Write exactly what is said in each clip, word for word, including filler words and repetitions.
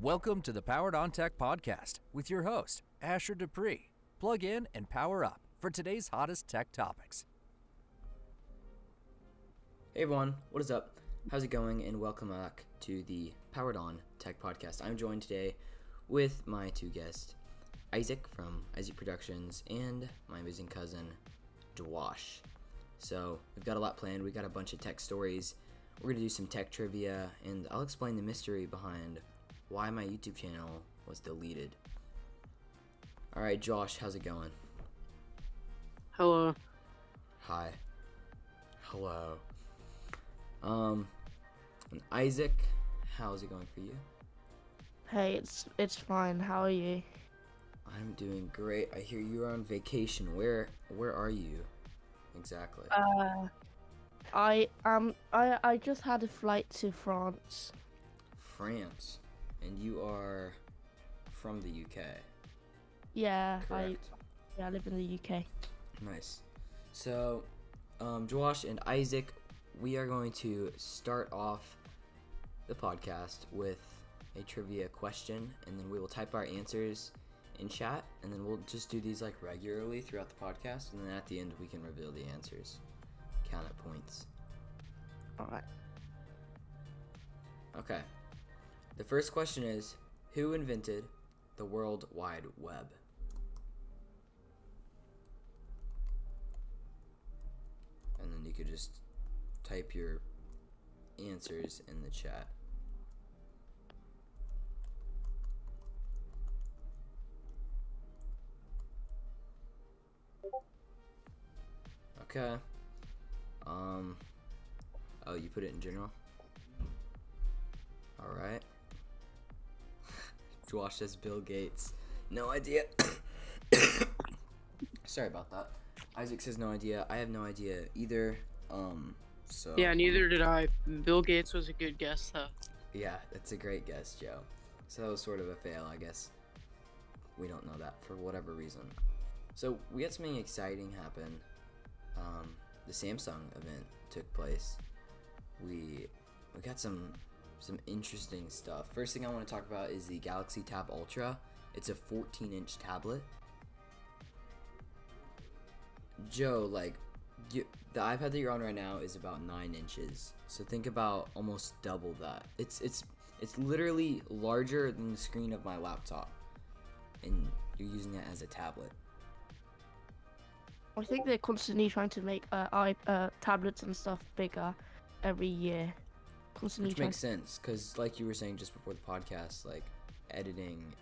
Welcome to the Powered On Tech podcast with your host, Asher Dupree. Plug in and power up for today's hottest tech topics. Hey everyone, what is up? How's it going? And welcome back to the Powered On Tech podcast. I'm joined today with my two guests, Isaac from Isaac Productions and my amazing cousin, Dwash. So we've got a lot planned. We've got a bunch of tech stories. We're gonna do some tech trivia, and I'll explain the mystery behind why my YouTube channel was deleted. All right, Josh, how's it going? Hello. Hi. Hello. Um, and Isaac, how's it going for you? Hey, it's it's fine. How are you? I'm doing great. I hear you're on vacation. Where where are you exactly? Uh, I um I I just had a flight to France. France. And you are from the U K. Yeah, correct. I, yeah, I live in the U K. Nice. So, um, Josh and Isaac, we are going to start off the podcast with a trivia question, and then we will type our answers in chat, and then we'll just do these like regularly throughout the podcast, and then at the end we can reveal the answers. Count at points. All right. Okay. The first question is, who invented the World Wide Web? And then you could just type your answers in the chat. Okay. Um. Oh, you put it in general? All right. Josh says Bill Gates. No idea. Sorry about that. Isaac says no idea. I have no idea either. Um, so yeah, neither did I. Bill Gates was a good guess, though. Yeah, that's a great guess, Joe. So that was sort of a fail, I guess. We don't know that for whatever reason. So we had something exciting happen. Um, the Samsung event took place. We we got some... some interesting stuff. First thing I want to talk about is the Galaxy Tab Ultra. It's a fourteen inch tablet. Joe, like, you, the iPad that you're on right now is about nine inches. So think about almost double that. It's it's it's literally larger than the screen of my laptop, and you're using it as a tablet. I think they're constantly trying to make uh, i uh, tablets and stuff bigger every year. Constantly Which makes sense, because like you were saying just before the podcast, like, editing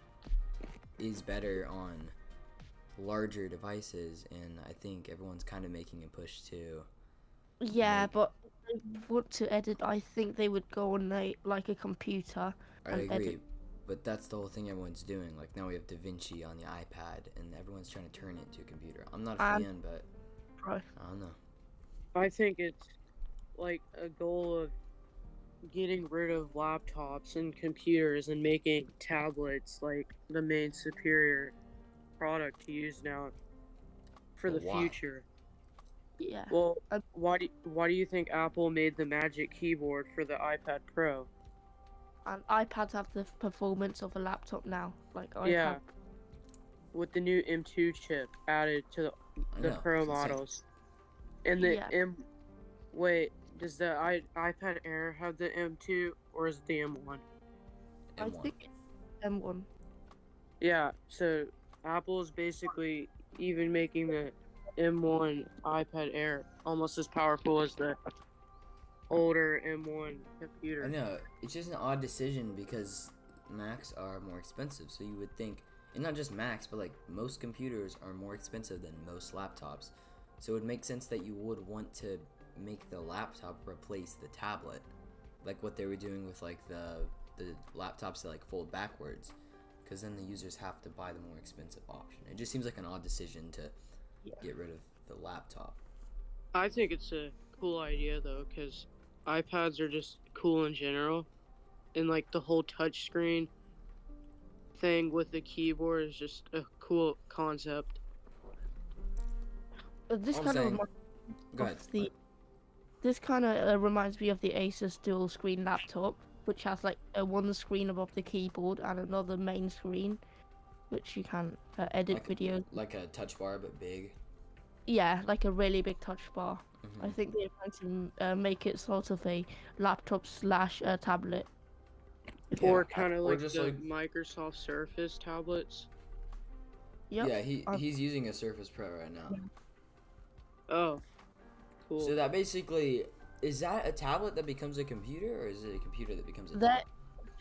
is better on larger devices, and I think everyone's kind of making a push to... Yeah, make... but if they want to edit, I think they would go on, a, like, a computer I and agree, edit. But that's the whole thing everyone's doing. Like, now we have DaVinci on the iPad, and everyone's trying to turn it into a computer. I'm not a um, fan, but right. I don't know. I think it's, like, a goal of getting rid of laptops and computers and making tablets like the main superior product to use now for the wow. future. Yeah. Well, why do why do you think Apple made the Magic Keyboard for the iPad Pro? And iPads have the performance of a laptop now, like iPad. Yeah. With the new M two chip added to the, the Pro models, and the yeah. M. Wait. Does the I, iPad Air have the M two, or is it the M one? I think M one. Yeah, so Apple is basically even making the M one iPad Air almost as powerful as the older M one computer. I know, it's just an odd decision because Macs are more expensive, so you would think, and not just Macs, but like most computers are more expensive than most laptops, so it would make sense that you would want to make the laptop replace the tablet, like what they were doing with like the the laptops that like fold backwards, because then the users have to buy the more expensive option. It just seems like an odd decision to yeah. get rid of the laptop. I think it's a cool idea though, because iPads are just cool in general, and like the whole touch screen thing with the keyboard is just a cool concept. But this I'm kind saying, of go ahead. The This kind of uh, reminds me of the Asus dual screen laptop, which has like a one screen above the keyboard and another main screen, which you can uh, edit like videos. Like a touch bar, but big. Yeah, like a really big touch bar. Mm-hmm. I think they're trying to uh, make it sort of a laptop slash uh, tablet. Yeah. Or kind of like the like... Microsoft Surface tablets. Yep. Yeah, he um, he's using a Surface Pro right now. Yeah. Oh, cool. So that basically, is that a tablet that becomes a computer, or is it a computer that becomes a that,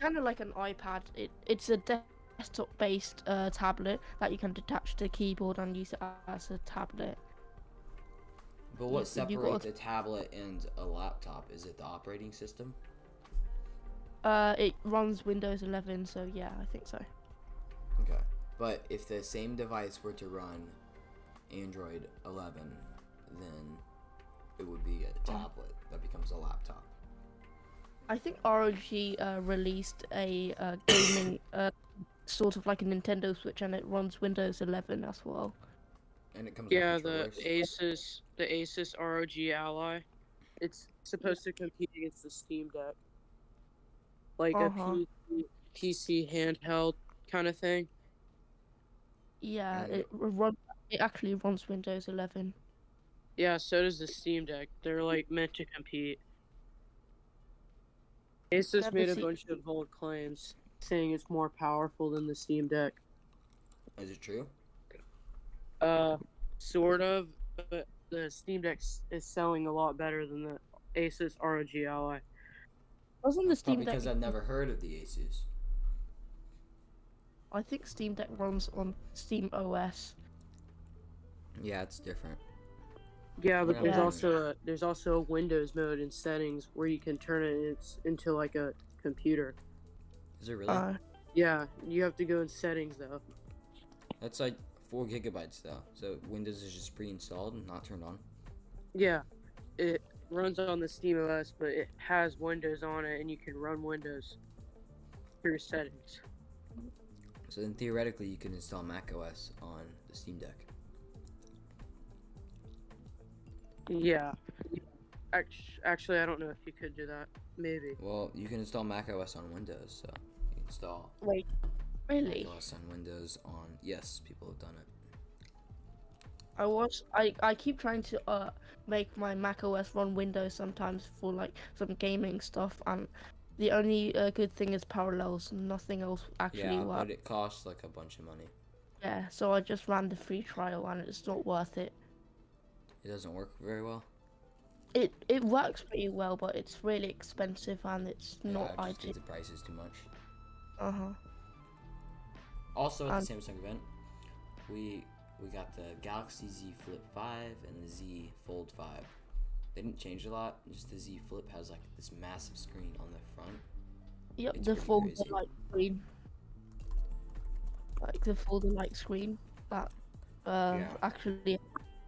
tablet? Kind of like an iPad. It, it's a desktop-based uh, tablet that you can detach to the keyboard and use it as a tablet. But what so separates a... a tablet and a laptop? Is it the operating system? Uh, it runs Windows eleven, so yeah, I think so. Okay. But if the same device were to run Android eleven, then it would be a tablet that becomes a laptop. I think R O G uh, released a uh, gaming, uh, sort of like a Nintendo Switch, and it runs Windows eleven as well. And it comes yeah, with the Asus, the Asus R O G Ally. It's supposed to compete against the Steam Deck, like uh-huh. a P C, P C handheld kind of thing. Yeah, it, it run, it actually runs Windows eleven. Yeah, so does the Steam Deck. They're like meant to compete. Asus made a bunch of bold claims saying it's more powerful than the Steam Deck. Is it true? Uh, sort of, but the Steam Deck is selling a lot better than the Asus R O G Ally. Wasn't the Steam Deck? Because I've never heard of the Asus. I think Steam Deck runs on Steam O S. Yeah, it's different. Yeah, but there's also a, there's also a Windows mode in settings where you can turn it into like a computer. Is it really? Uh, yeah, you have to go in settings though. That's like four gigabytes though, so Windows is just pre-installed and not turned on. Yeah, it runs on the Steam O S, but it has Windows on it, and you can run Windows through settings. So then theoretically, you can install macOS on the Steam Deck. Yeah. Actually, I don't know if you could do that. Maybe. Well, you can install macOS on Windows, so you install. Wait, really? macOS on Windows on. Yes, people have done it. I watch. I I keep trying to uh make my macOS run Windows sometimes for like some gaming stuff, and the only uh, good thing is Parallels. Nothing else actually yeah, works. Yeah, but it costs like a bunch of money. Yeah, so I just ran the free trial, and it's not worth it. It doesn't work very well. It it works pretty well, but it's really expensive and it's yeah, not I just ideal. The price is too much. Uh huh. Also, at and the Samsung event, we we got the Galaxy Z Flip five and the Z Fold five. They didn't change a lot. Just the Z Flip has like this massive screen on the front. Yep, it's the Fold-like screen. Like the Fold-like screen that uh, yeah. actually.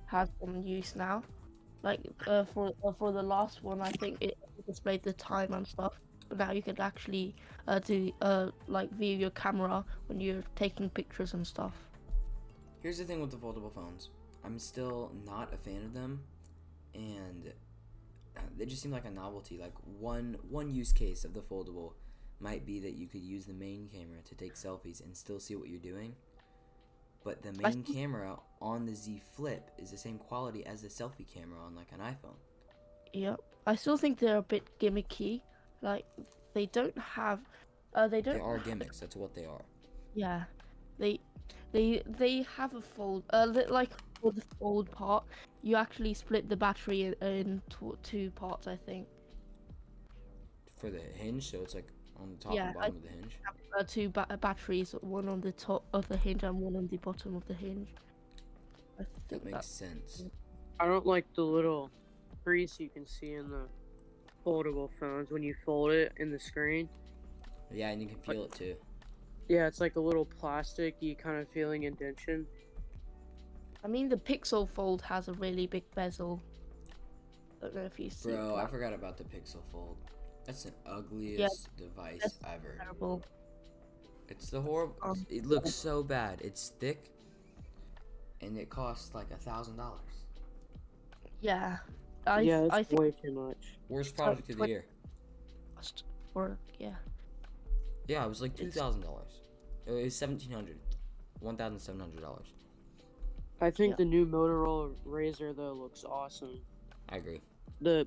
has some use now, like uh, for uh, for the last one, I think it displayed the time and stuff. But now you can actually uh, do uh, like view your camera when you're taking pictures and stuff. Here's the thing with the foldable phones: I'm still not a fan of them, and they just seem like a novelty. Like one one use case of the foldable might be that you could use the main camera to take selfies and still see what you're doing. But the main camera on the Z Flip is the same quality as the selfie camera on like an iPhone. Yep. I still think they're a bit gimmicky. Like they don't have uh they don't They are gimmicks, that's what they are. Yeah. They they they have a fold uh like for the fold part, you actually split the battery in two parts, I think. For the hinge, so it's like on the top yeah, and bottom I of the hinge. Have, uh, two ba batteries, one on the top of the hinge and one on the bottom of the hinge. I think that makes that's... sense. I don't like the little crease you can see in the foldable phones when you fold it in the screen. Yeah, and you can feel like, it too. Yeah, it's like a little plasticky kind of feeling indentation. I mean, the Pixel Fold has a really big bezel. I don't know if you see. Bro, that. I forgot about the Pixel Fold. That's the ugliest yeah, device ever. Terrible. It's the horrible. Um, it looks so bad. It's thick, and it costs like a thousand dollars. Yeah, I. Yeah, that's I way think too much. Worst product uh, of the year. work. Yeah. Yeah, it was like two thousand dollars. It was seventeen hundred, one thousand seven hundred dollars. I think yeah. the new Motorola Razr though looks awesome. I agree. The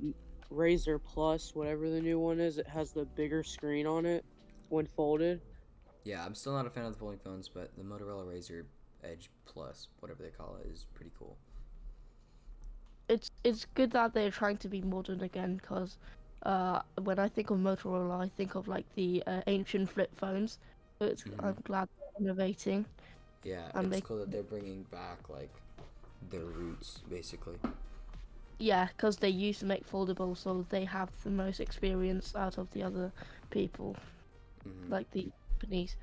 Razr Plus, whatever the new one is, it has the bigger screen on it when folded. Yeah, I'm still not a fan of the folding phones, but the Motorola Razr Edge Plus, whatever they call it, is pretty cool. It's it's good that they're trying to be modern again, because uh, when I think of Motorola, I think of like the uh, ancient flip phones. So it's, mm-hmm. I'm glad they're innovating. Yeah, and it's they... cool that they're bringing back like their roots, basically. Yeah, because they used to make foldable, so they have the most experience out of the other people, mm-hmm. like the companies.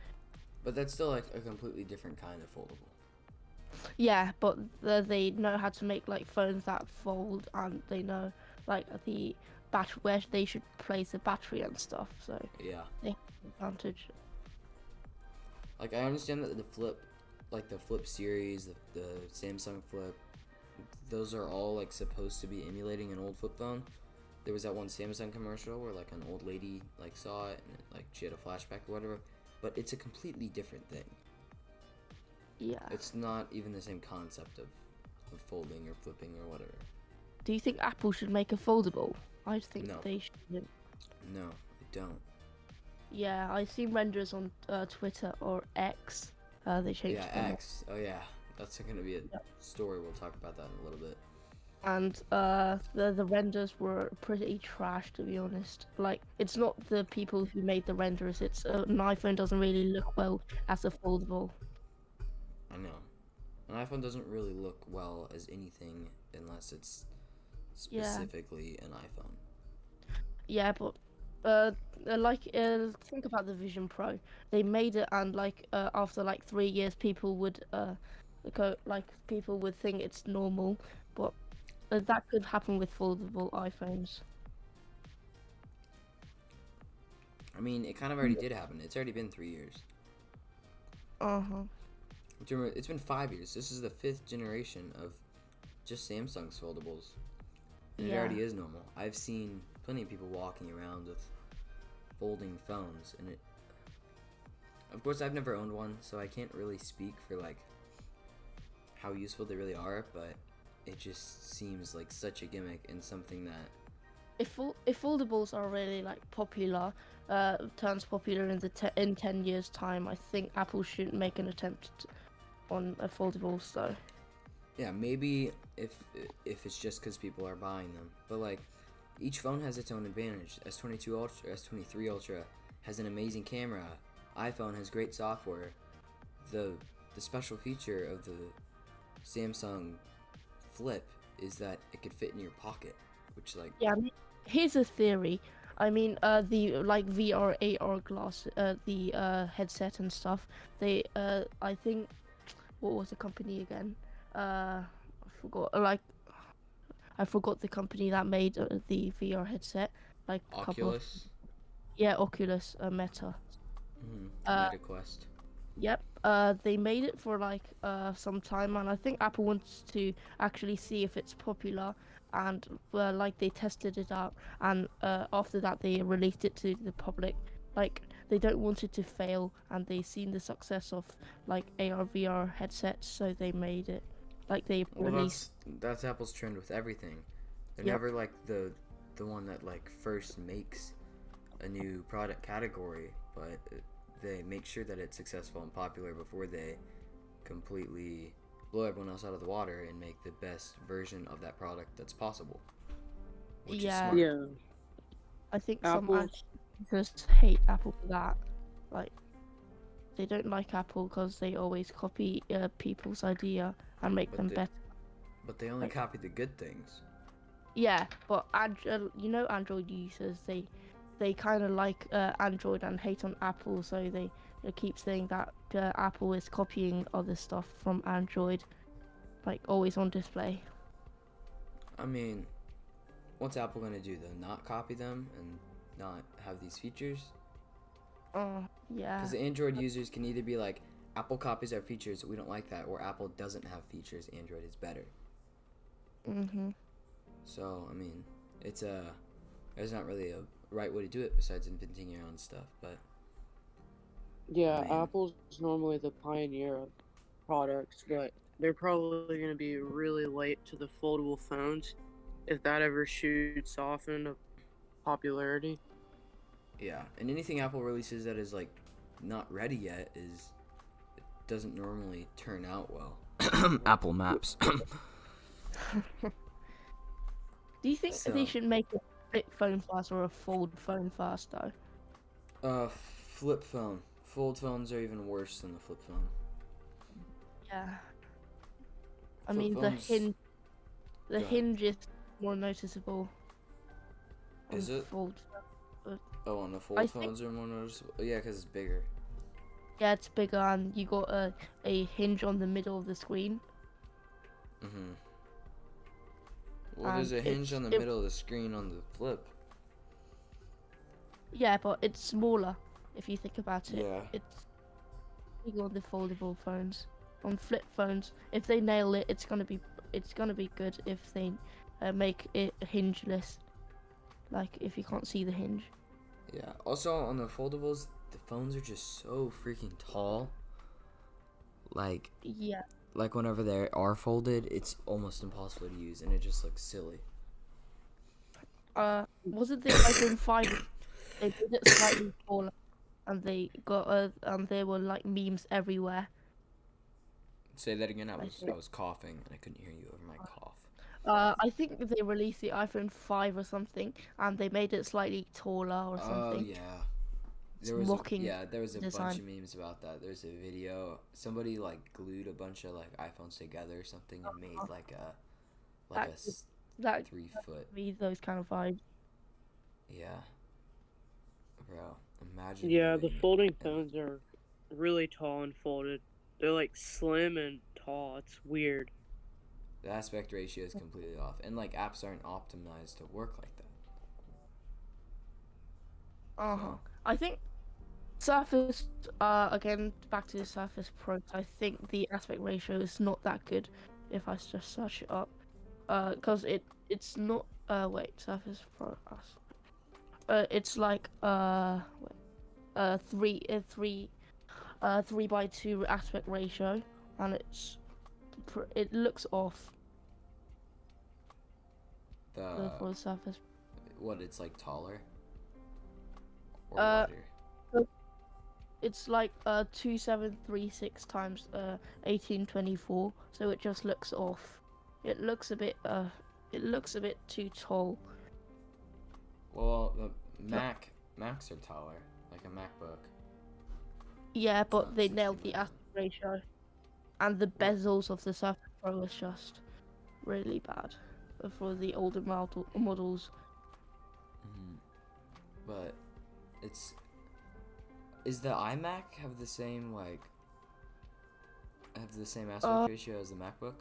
But that's still like a completely different kind of foldable. Yeah, but the, they know how to make like phones that fold, and they know like the battery, where they should place the battery and stuff. So yeah, they have an advantage. Like I understand that the flip, like the flip series, the, the Samsung flip, those are all like supposed to be emulating an old flip phone. There was that one Samsung commercial where like an old lady like saw it and it, like she had a flashback or whatever. But it's a completely different thing. Yeah. It's not even the same concept of, of folding or flipping or whatever. Do you think Apple should make a foldable? I think no. they shouldn't. No, I don't. Yeah, I see renders on uh, Twitter or X. Uh, they changed. Yeah, them. X. Oh yeah, that's going to be a yeah. story. We'll talk about that in a little bit. And uh, the the renders were pretty trash, to be honest. Like, it's not the people who made the renders. It's uh, an iPhone doesn't really look well as a foldable. I know. An iPhone doesn't really look well as anything unless it's specifically yeah. an iPhone. Yeah, but uh, like uh, think about the Vision Pro. They made it, and like uh, after like three years, people would uh, go, like people would think it's normal, but uh, that could happen with foldable iPhones. I mean, it kind of already did happen. It's already been three years. Uh huh. It's been five years. This is the fifth generation of just Samsung's foldables. And yeah. it already is normal. I've seen plenty of people walking around with folding phones, and it. Of course, I've never owned one, so I can't really speak for like how useful they really are. But it just seems like such a gimmick and something that. If if foldables are really like popular, uh, turns popular in the te in ten years time, I think Apple should make an attempt to on a foldable, so yeah, maybe if if it's just because people are buying them. But like, each phone has its own advantage. S twenty-two Ultra, S twenty-three Ultra has an amazing camera. iPhone has great software. The the special feature of the Samsung Flip is that it could fit in your pocket, which like yeah. Here's a theory. I mean, uh, the like V R A R glass, uh, the uh, headset and stuff. They uh, I think. What was the company again? Uh, I forgot. Like, I forgot the company that made uh, the V R headset. Like Oculus. Couple of, yeah, Oculus, uh, Meta. Mm, uh, Meta Quest. Yep. Uh, they made it for like uh some time, and I think Apple wants to actually see if it's popular, and uh, like they tested it out, and uh, after that they released it to the public. Like. They don't want it to fail, and they've seen the success of like A R V R headsets, so they made it. Like they well, released. That's, that's Apple's trend with everything. They're yep. never like the the one that like first makes a new product category, but they make sure that it's successful and popular before they completely blow everyone else out of the water and make the best version of that product that's possible. Which yeah. is smart. Yeah. I think Apple. Just hate Apple for that. Like, they don't like Apple because they always copy uh, people's idea and make but them they, better. But they only like, copy the good things. Yeah, but Android, you know, Android users, they they kind of like uh, Android and hate on Apple, so they, they keep saying that uh, Apple is copying other stuff from Android, like always on display. I mean, what's Apple gonna do though? Not copy them and not have these features? Oh, yeah. Because Android users can either be like, Apple copies our features, we don't like that, or Apple doesn't have features, Android is better. Mm-hmm. So, I mean, it's a, there's not really a, right way to do it besides inventing your own stuff, but... Yeah, man. Apple's normally the pioneer of products, but they're probably going to be really late to the foldable phones if that ever shoots off into popularity. Yeah, and anything Apple releases that is, like, not ready yet is... It doesn't normally turn out well. Apple Maps. Do you think so, that they should make a flip phone fast or a fold phone fast, though? Uh, flip phone. Fold phones are even worse than the flip phone. Yeah. I flip mean, phones... the hinge... The hinge is more noticeable. Is it? Fold phone. Oh, on the fold I phones think... are more noticeable? Yeah, because it's bigger. Yeah, it's bigger, and you got a, a hinge on the middle of the screen. Mm-hmm. Well, there's a hinge on the it, middle of the screen on the flip. Yeah, but it's smaller, if you think about it. Yeah. It's bigger on the foldable phones. On flip phones, if they nail it, it's gonna be it's gonna be good if they uh, make it hingeless. Like, if you can't see the hinge. Yeah, also on the foldables, the phones are just so freaking tall. Like... Yeah. Like, whenever they are folded, it's almost impossible to use, and it just looks silly. Uh, wasn't the iPhone five? They did it slightly taller, and they got uh, and there were like memes everywhere. Say that again. I was I, I was coughing, and I couldn't hear you over my cough. Uh, I think they released the iPhone five or something, and they made it slightly taller or something. Oh yeah, there was a, yeah there was a design. bunch of memes about that. There's a video, somebody like glued a bunch of like iPhones together or something and made like a like that, a that, three that foot. Be those kind of vibes. Yeah, bro, imagine. Yeah, the folding phones are really tall and folded. They're like slim and tall. It's weird. The aspect ratio is completely off, and like apps aren't optimized to work like that. Uh huh. So. I think. Surface, uh, again, back to the Surface Pro, I think the aspect ratio is not that good if I just search it up. Uh, because it, it's not, uh, wait, Surface Pro, uh, it's like, uh, wait, uh, three, uh, three, uh, three by two aspect ratio, and it's, pr it looks off. The, for the Surface. What, it's like taller? Or uh, wider? It's like uh two seven three six times uh eighteen twenty-four, so it just looks off. It looks a bit uh it looks a bit too tall. Well, the Mac Macs are taller, like a MacBook. Yeah, it's but they nailed the aspect ratio, and the bezels of the Surface Pro was just really bad for the older model models. Mm-hmm. But it's. Is the iMac have the same like have the same aspect uh, ratio as the MacBook?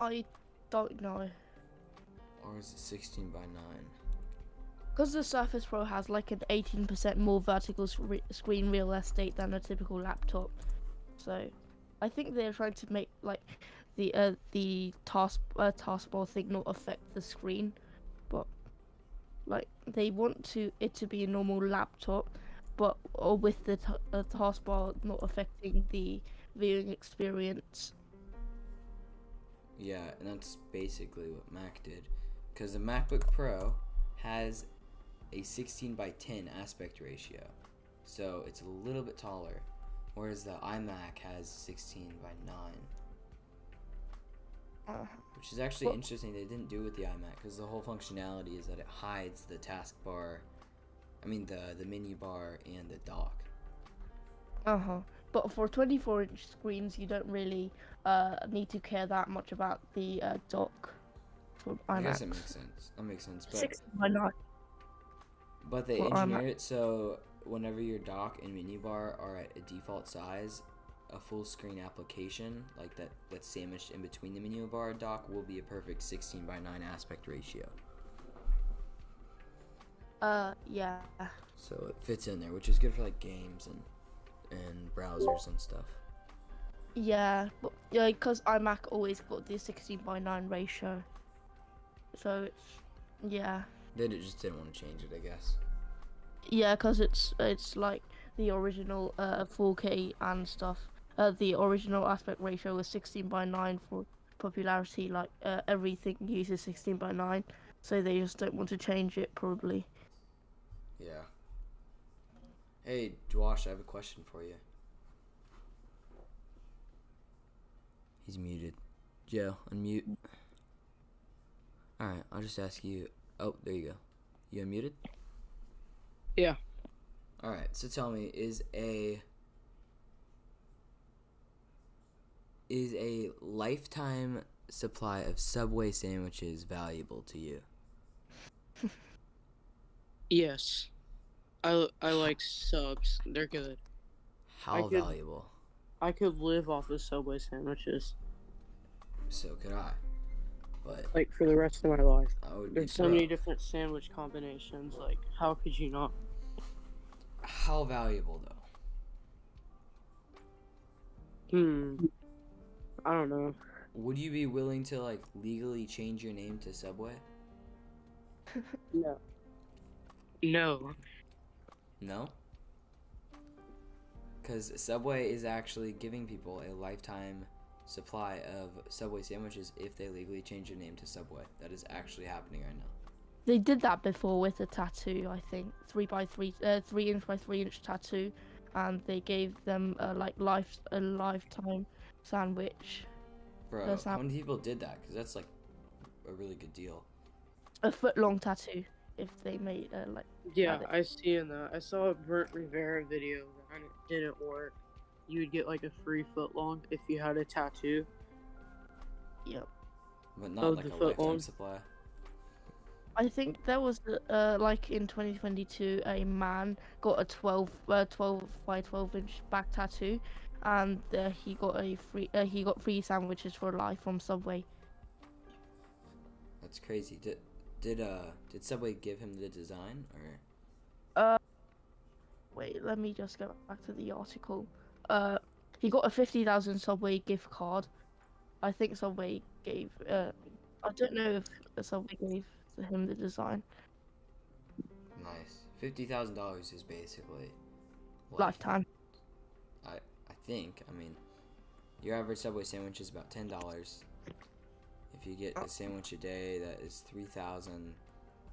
I don't know. Or is it sixteen by nine? Because the Surface Pro has like an eighteen percent more vertical re screen real estate than a typical laptop, so I think they're trying to make like the uh, the task uh, taskbar thing not affect the screen, but. Like, they want to it to be a normal laptop, but or with the t uh, taskbar not affecting the viewing experience. Yeah, and that's basically what Mac did, because the MacBook Pro has a sixteen by ten aspect ratio, so it's a little bit taller, whereas the iMac has sixteen by nine. Uh, Which is actually well, interesting. They didn't do with the iMac, because the whole functionality is that it hides the taskbar, I mean the the menu bar and the dock. Uh huh. But for twenty-four inch screens, you don't really uh need to care that much about the uh, dock. For iMacs. I guess that makes sense. That makes sense. But, Six by nine. But they engineer it so whenever your dock and menu bar are at a default size, a full screen application like that that's sandwiched in between the menu bar dock will be a perfect sixteen by nine aspect ratio. Uh, yeah. So it fits in there, which is good for like games and and browsers and stuff. Yeah, but yeah, because iMac always got the sixteen by nine ratio, so it's yeah. They just didn't want to change it, I guess. Yeah, because it's, it's like the original uh, four K and stuff. Uh, the original aspect ratio was sixteen by nine for popularity. Like, uh, everything uses sixteen by nine. So they just don't want to change it, probably. Yeah. Hey, Josh, I have a question for you. He's muted. Joe, unmute. Alright, I'll just ask you. Oh, there you go. You unmuted? Yeah. Alright, so tell me, is a... Is a lifetime supply of Subway sandwiches valuable to you? Yes. I, I like subs. They're good. How I could, valuable? I could live off of Subway sandwiches. So could I. But like for the rest of my life. There's so many different sandwich combinations. Like, how could you not? How valuable though? Hmm. I don't know. Would you be willing to like legally change your name to Subway? No. No. No? Because Subway is actually giving people a lifetime supply of Subway sandwiches if they legally change their name to Subway. That is actually happening right now. They did that before with a tattoo, I think. Three by three, uh, three inch by three inch tattoo, and they gave them a, like life a lifetime sandwich. Bro, how many people did that? Because that's like a really good deal. A foot long tattoo, if they made uh, like. Yeah, habit. I see in that. I saw a Brent Rivera video and it didn't work. You would get like a free foot long if you had a tattoo. Yep. But not oh, like a lifetime long. supply. I think there was uh, like in twenty twenty-two, a man got a twelve by twelve back tattoo, and uh, he got a free uh, he got free sandwiches for life from Subway. That's crazy. Did did uh did Subway give him the design or? Uh, wait. Let me just go back to the article. Uh, he got a fifty thousand Subway gift card. I think Subway gave. Uh, I don't know if Subway gave him the design. Nice. Fifty thousand dollars is basically life. lifetime. I I think. I mean, your average Subway sandwich is about ten dollars. If you get a sandwich a day, that is three thousand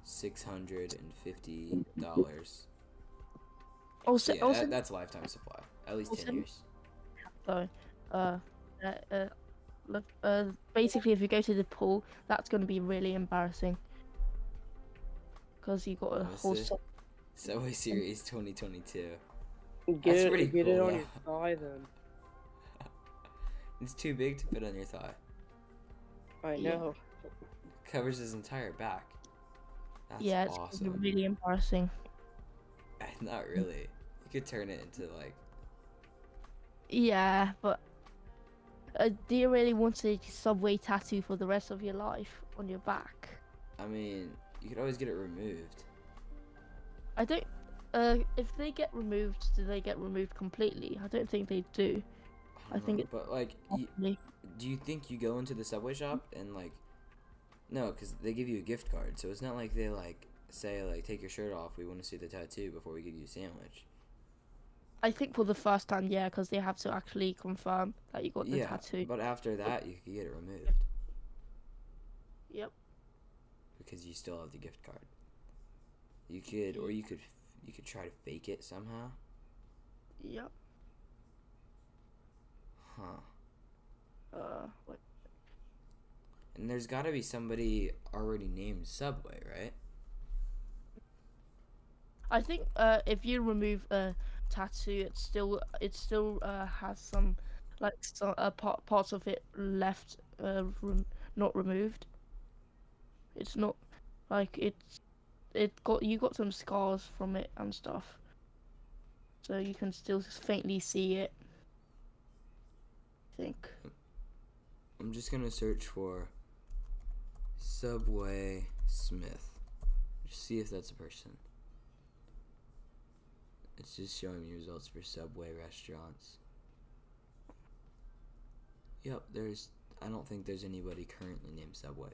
six hundred and fifty dollars. Also, yeah, also that, that's a lifetime supply. At least ten years. So, uh, uh, uh, look, uh, basically, if you go to the pool, that's going to be really embarrassing. Because you got a whole Subway Series twenty twenty-two. Get that's it, pretty get cool, it on yeah. your thigh then. It's too big to fit on your thigh. I know. Yeah. Covers his entire back. That's yeah, it's awesome. Gonna be really embarrassing. Not really. You could turn it into like. Yeah, but uh, do you really want a Subway tattoo for the rest of your life on your back? I mean, you could always get it removed. I don't. Uh, if they get removed, do they get removed completely? I don't think they do. I, I think. Know, it, but like, you, do you think you go into the Subway shop and like? No, because they give you a gift card, so it's not like they like say like take your shirt off. We want to see the tattoo before we give you a sandwich. I think for the first time, yeah, because they have to actually confirm that you got the yeah, tattoo. But after that, you can get it removed. Yep. Because you still have the gift card. You could, or you could, you could try to fake it somehow. Yep. Huh. Uh. What? And there's got to be somebody already named Subway, right? I think uh, if you remove a. Uh, tattoo, it still it still uh, has some like some uh, part, parts of it left uh, rem not removed. It's not like it's it got you got some scars from it and stuff, so you can still faintly see it. I think. I'm just gonna search for Subway Smith. Just see if that's a person. It's just showing me results for Subway restaurants. Yep, there's... I don't think there's anybody currently named Subway.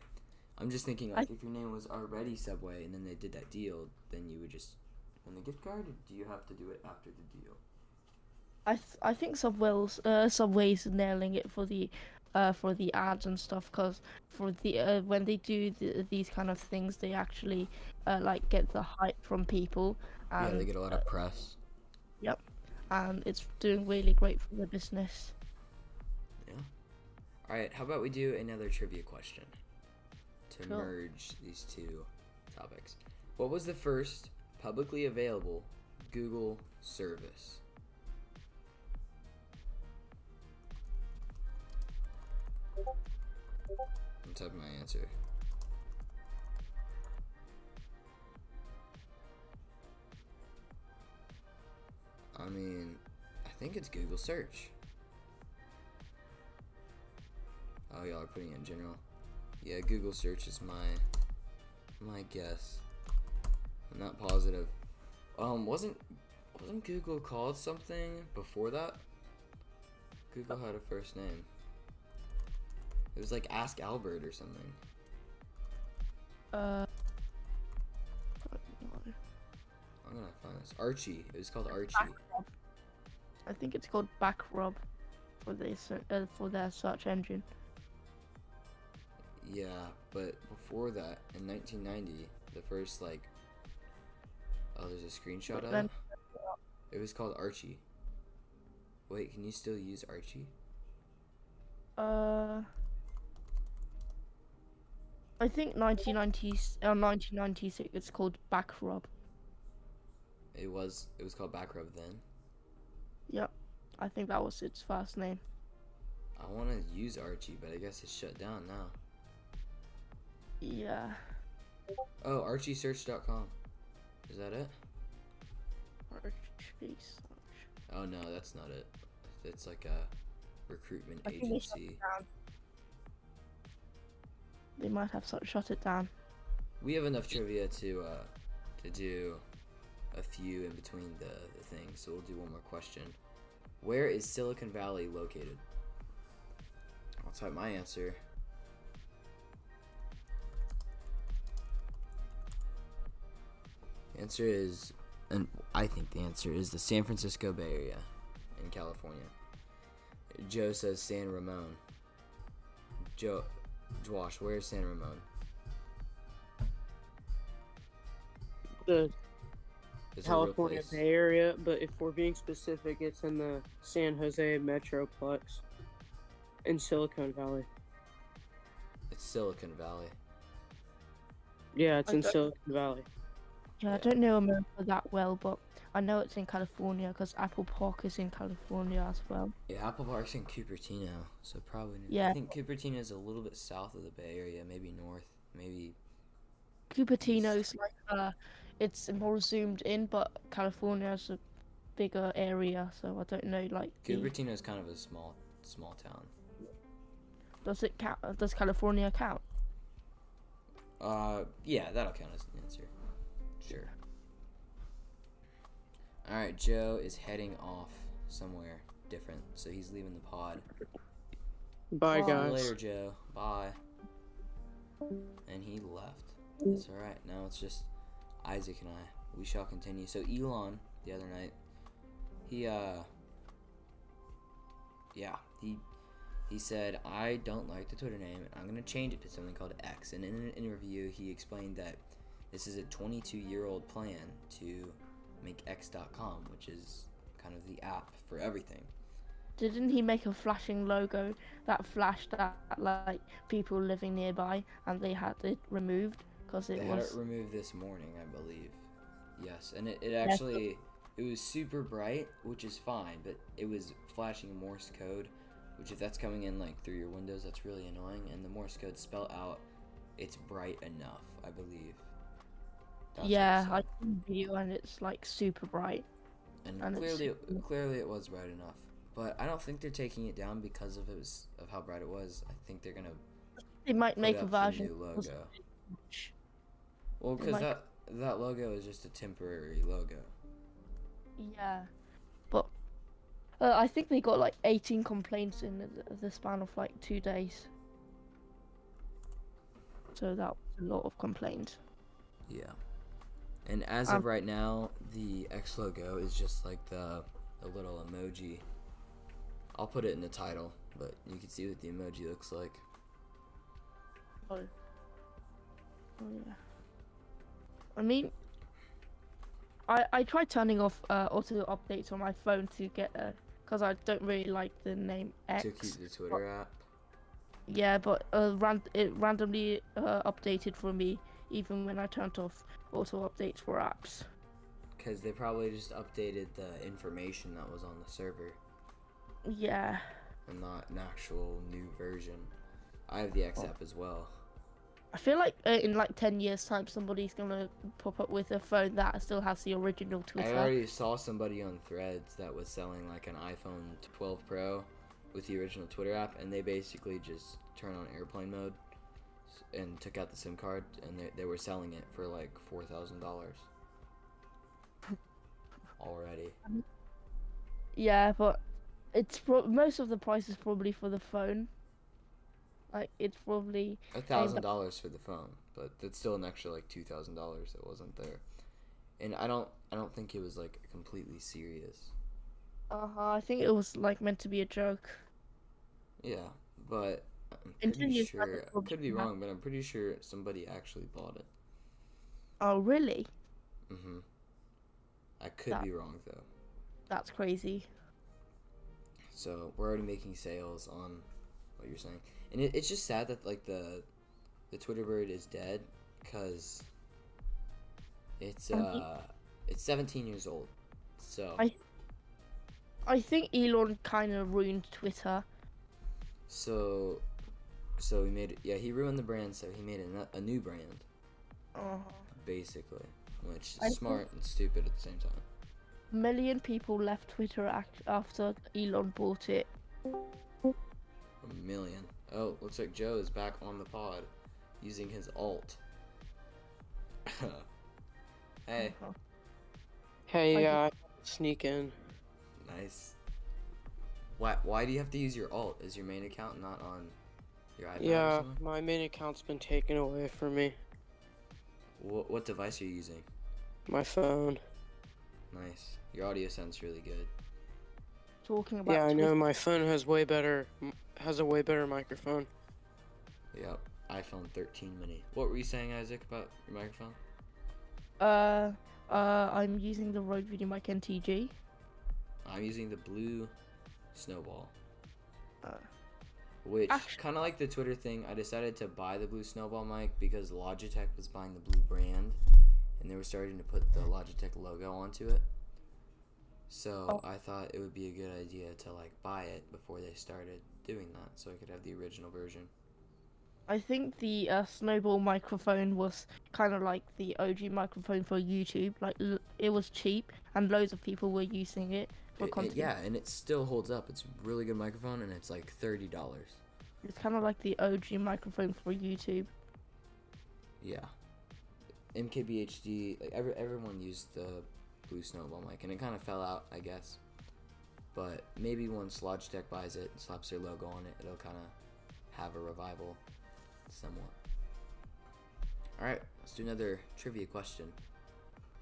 I'm just thinking, like, I, if your name was already Subway and then they did that deal, then you would just win the gift card, or do you have to do it after the deal? I th I think Subway's uh, Subway's nailing it for the uh for the ads and stuff, because for the uh, when they do the, these kind of things, they actually uh, like get the hype from people. And, yeah, they get a lot uh, of press. Yep, and it's doing really great for the business. Yeah. All right. How about we do another trivia question? To cool. merge these two topics. What was the first publicly available Google service? I'm typing my answer. I mean, I think it's Google search. Oh, y'all are putting it in general. Yeah, Google search is my my guess. I'm not positive. Um, wasn't wasn't Google called something before that? Google had a first name. It was like Ask Albert or something. Uh, I'm gonna find this. Archie. It was called Archie. I think it's called Backrub for their uh, for their search engine. Yeah, but before that, in nineteen ninety, the first, like, oh, there's a screenshot of it. It was called Archie. Wait, can you still use Archie? Uh, I think nineteen ninety, uh, nineteen ninety-six, it's called Backrub. It was, it was called Backrub then? Yep, I think that was its first name. I want to use Archie, but I guess it's shut down now. Yeah. Oh, Archie search dot com. Is that it? Archie search. Oh no, that's not it. It's like a recruitment I agency. They, they might have shut it down. We have enough trivia to uh to do a few in between the, the things, so we'll do one more question. Where is Silicon Valley located? I'll type my answer. Answer is, and I think the answer is the San Francisco Bay Area in California. Joe says San Ramon. Joe, Josh, where's San Ramon? The it's California Bay Area, but if we're being specific, it's in the San Jose Metroplex in Silicon Valley. It's Silicon Valley. Yeah, it's in Silicon Valley. Yeah, I don't know America that well, but I know it's in California because Apple Park is in California as well. Yeah, Apple Park's in Cupertino, so probably. Yeah. I think Cupertino is a little bit south of the Bay Area, maybe north, maybe. Cupertino's east. like uh, it's more zoomed in, but California's a bigger area, so I don't know like. Cupertino's the... kind of a small, small town. Does it count? Does California count? Uh, yeah, that'll count as an answer. Sure. All right, Joe is heading off somewhere different, so he's leaving the pod. Bye, oh, guys. Later, Joe. Bye. And he left. That's all right. Now it's just Isaac and I. We shall continue. So Elon, the other night, he uh, yeah, he he said, I don't like the Twitter name, and I'm gonna change it to something called X. And in an interview, he explained that. This is a twenty-two-year-old plan to make X dot com, which is kind of the app for everything. Didn't he make a flashing logo that flashed at like people living nearby, and they had it removed because it they was had it removed this morning, I believe. Yes, and it, it actually it was super bright, which is fine, but it was flashing Morse code, which if that's coming in like through your windows, that's really annoying. And the Morse code spelled out, it's bright enough, I believe. That's yeah, I can view and it's like super bright. And, and clearly, it's... clearly it was bright enough. But I don't think they're taking it down because of it was of how bright it was. I think they're gonna. They might make a version. New logo. Well, because might... that that logo is just a temporary logo. Yeah, but uh, I think they got like eighteen complaints in the, the span of like two days. So that was a lot of complaints. Yeah. And as um, of right now, the X logo is just like the, the little emoji. I'll put it in the title, but you can see what the emoji looks like. Oh. Oh yeah. I mean, I I tried turning off uh, auto updates on my phone to get a, because I don't really like the name X. To keep the Twitter but, app. Yeah, but uh, ran it randomly uh, updated for me even when I turned off auto updates for apps. Because they probably just updated the information that was on the server. Yeah. And not an actual new version. I have the X app as well. I feel like uh, in like ten years time somebody's gonna pop up with a phone that still has the original Twitter. I already saw somebody on Threads that was selling like an iPhone twelve Pro with the original Twitter app, and they basically just turned on airplane mode and took out the SIM card, and they, they were selling it for like four thousand dollars already. Yeah, but it's pro most of the price is probably for the phone. Like, it's probably a thousand dollars for the phone, but that's still an extra like two thousand dollars that wasn't there. And I don't, I don't think it was like completely serious. Uh huh. I think it was like meant to be a joke. Yeah, but I'm pretty sure. I could be wrong, but I'm pretty sure somebody actually bought it. Oh really? Mhm. I could be wrong though. That's crazy. So we're already making sales on what you're saying, and it, it's just sad that like the the Twitter bird is dead, because it's uh it's seventeen years old. So I I think Elon kind of ruined Twitter. So so he made yeah he ruined the brand, so he made a, a new brand, uh-huh. basically, which is I smart and stupid at the same time. A million people left Twitter after Elon bought it. A million. Oh, looks like Joe is back on the pod using his alt. Hey. Hey, uh, sneak in. Nice. Why, why do you have to use your alt? Is your main account not on your iPad? Yeah, my main account's been taken away from me. What, what device are you using? My phone. Nice. Your audio sounds really good. Talking about yeah, I know my phone has way better has a way better microphone. Yep, iPhone thirteen mini. What were you saying, Isaac, about your microphone? Uh, uh, I'm using the Rode VideoMic N T G. I'm using the Blue Snowball. Uh, which, kind of like the Twitter thing, I decided to buy the Blue Snowball mic because Logitech was buying the Blue brand, and they were starting to put the Logitech logo onto it. So oh. I thought it would be a good idea to like buy it before they started doing that, so I could have the original version. I think the uh, Snowball microphone was kind of like the O G microphone for YouTube. Like l it was cheap, and loads of people were using it for it, content. It, yeah, and it still holds up. It's a really good microphone, and it's like thirty dollars. It's kind of like the O G microphone for YouTube. Yeah, M K B H D. Like every everyone used the Blue Snowball mic, and it kind of fell out, I guess. But maybe once Logitech buys it and slaps their logo on it, it'll kind of have a revival somewhat. Alright, let's do another trivia question.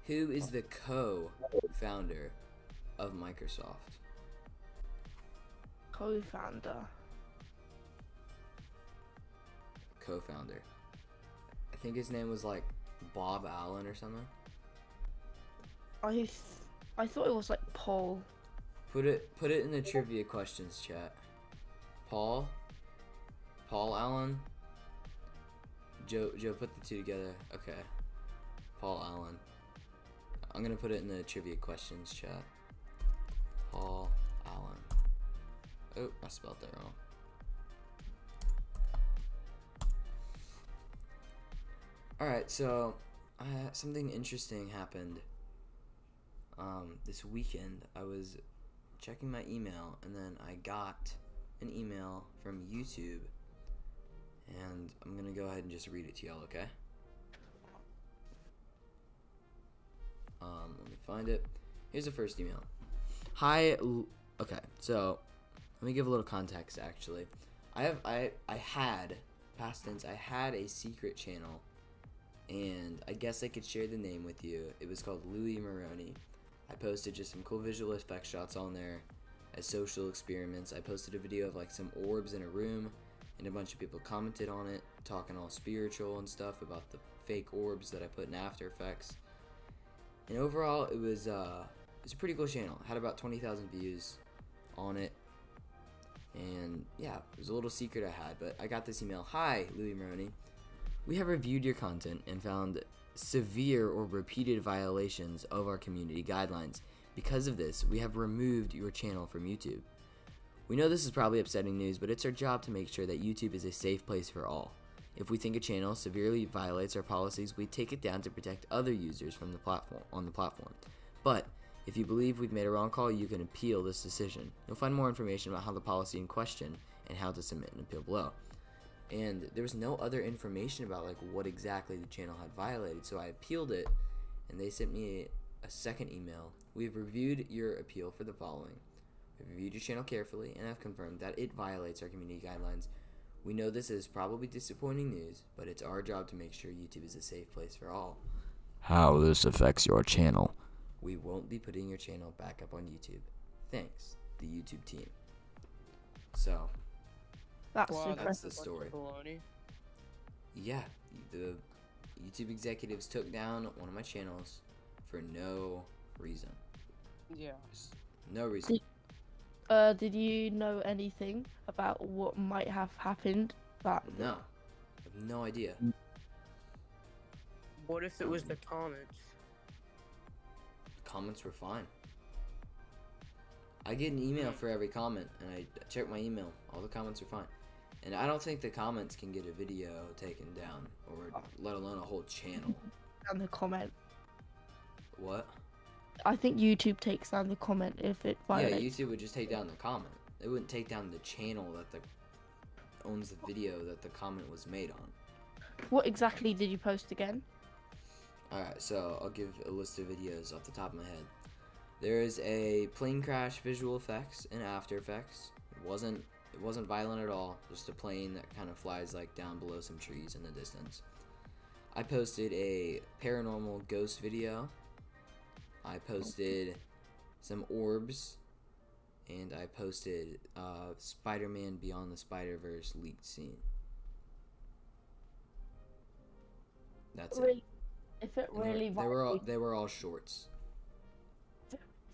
Who is the co-founder of Microsoft? Co-founder. Co-founder. I think his name was like Bob Allen or something. I th I thought it was like Paul. Put it put it in the trivia questions chat. Paul, Paul Allen, Joe Joe put the two together. Okay, Paul Allen. I'm gonna put it in the trivia questions chat. Paul Allen. Oh, I spelled that wrong. All right, so uh, something interesting happened. Um, this weekend I was checking my email, and then I got an email from YouTube, and I'm gonna go ahead and just read it to y'all, okay? Um, let me find it. Here's the first email. Hi, okay, so let me give a little context. Actually, I have I I had past tense, I had a secret channel, and I guess I could share the name with you. It was called Louis Maroney. I posted just some cool visual effects shots on there as social experiments. I posted a video of like some orbs in a room, and a bunch of people commented on it, talking all spiritual and stuff about the fake orbs that I put in After Effects. And overall, it was uh, it was a pretty cool channel. It had about twenty thousand views on it. And yeah, it was a little secret I had, but I got this email. Hi, Louis Maroney. We have reviewed your content and found severe or repeated violations of our community guidelines. Because of this, we have removed your channel from YouTube. We know this is probably upsetting news, but it's our job to make sure that YouTube is a safe place for all. If we think a channel severely violates our policies, we take it down to protect other users from the platform on the platform. But if you believe we've made a wrong call, you can appeal this decision. You'll find more information about how the policy in question and how to submit an appeal below. And there was no other information about like what exactly the channel had violated, so I appealed it, and they sent me a second email. We've reviewed your appeal for the following. We've reviewed your channel carefully and have confirmed that it violates our community guidelines. We know this is probably disappointing news, but it's our job to make sure YouTube is a safe place for all. How this affects your channel. We won't be putting your channel back up on YouTube. Thanks, the YouTube team. So, that's, wow, that's the story. Yeah, the YouTube executives took down one of my channels for no reason. Yeah. Just no reason. Uh, did you know anything about what might have happened? That no, I have no idea. What if it was the comments? The comments were fine. I get an email for every comment, and I check my email. All the comments are fine, and I don't think the comments can get a video taken down, or let alone a whole channel. And the comment. What? I think YouTube takes down the comment if it violates. Yeah, YouTube would just take down the comment. It wouldn't take down the channel that the owns the video that the comment was made on. What exactly did you post again? Alright, so I'll give a list of videos off the top of my head. There is a plane crash visual effects in After Effects. It wasn't it wasn't violent at all, just a plane that kind of flies like down below some trees in the distance. I posted a paranormal ghost video. I posted some orbs, and I posted uh, Spider-Man Beyond the Spider-Verse leaked scene. That's it. If it really they were all they were all shorts.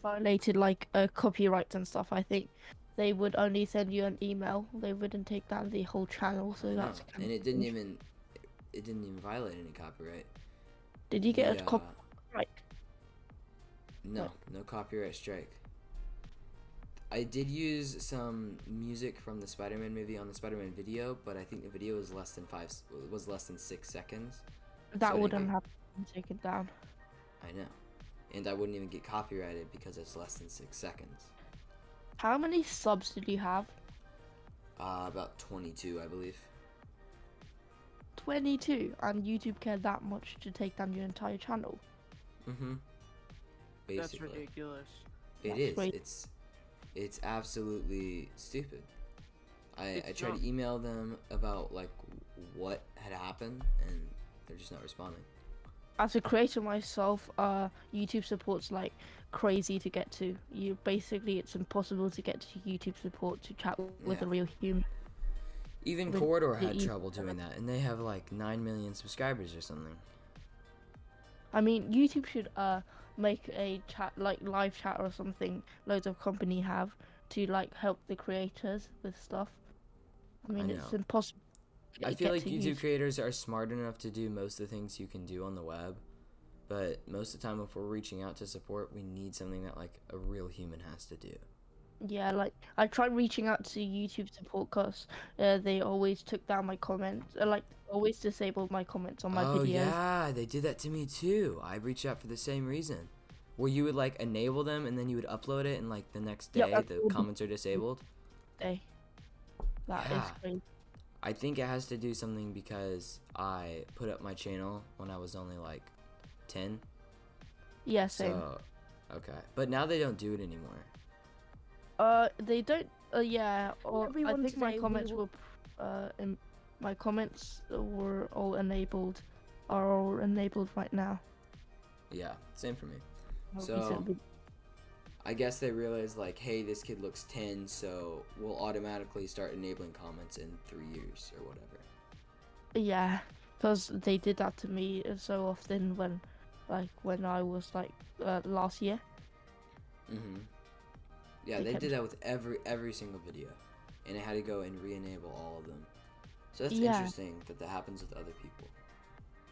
Violated like uh, copyrights and stuff. I think they would only send you an email. They wouldn't take down the whole channel. So that's no. And it didn't even it didn't even violate any copyright. Did you get but, a copyright? Uh, No, no copyright strike. I did use some music from the Spider-Man movie on the Spider-Man video, but I think the video was less than five was less than six seconds. That so wouldn't get, have been taken down. I know, and I wouldn't even get copyrighted because it's less than six seconds. How many subs did you have? Uh, about twenty-two, I believe. twenty-two, and YouTube cared that much to take down your entire channel. Mm-hmm. Basically. That's ridiculous. It That's is. Right. It's it's absolutely stupid. I, it's I tried not. to email them about like what had happened, and they're just not responding. As a creator myself, uh, YouTube support's like crazy to get to. You basically, it's impossible to get to YouTube support to chat with yeah. a real human. Even with Corridor had trouble doing that, and they have like nine million subscribers or something. I mean, YouTube should uh make a chat, like live chat or something. Loads of company have to like help the creators with stuff. I mean, I it's impossible. I feel like YouTube use. creators are smart enough to do most of the things you can do on the web, but most of the time, if we're reaching out to support, we need something that like a real human has to do. Yeah, like I tried reaching out to YouTube support cause uh, they always took down my comments, uh, like always disabled my comments on my oh, videos. Oh yeah, they did that to me too. I reached out for the same reason, where you would like enable them and then you would upload it, and like the next day yep, the comments are disabled. Day, that yeah. is crazy. I think it has to do something because I put up my channel when I was only like ten. Yeah, same. So, okay, but now they don't do it anymore. Uh, they don't. Uh, yeah. Or I think my comments will... were uh, my comments were all enabled, are all enabled right now. Yeah, same for me. So I guess they realized, like, hey, this kid looks ten, so we'll automatically start enabling comments in three years or whatever. Yeah, because they did that to me so often when, like, when I was, like, uh, last year. Mm-hmm. Yeah, they, they did that with every every single video, and I had to go and re-enable all of them. So that's yeah. interesting that that happens with other people.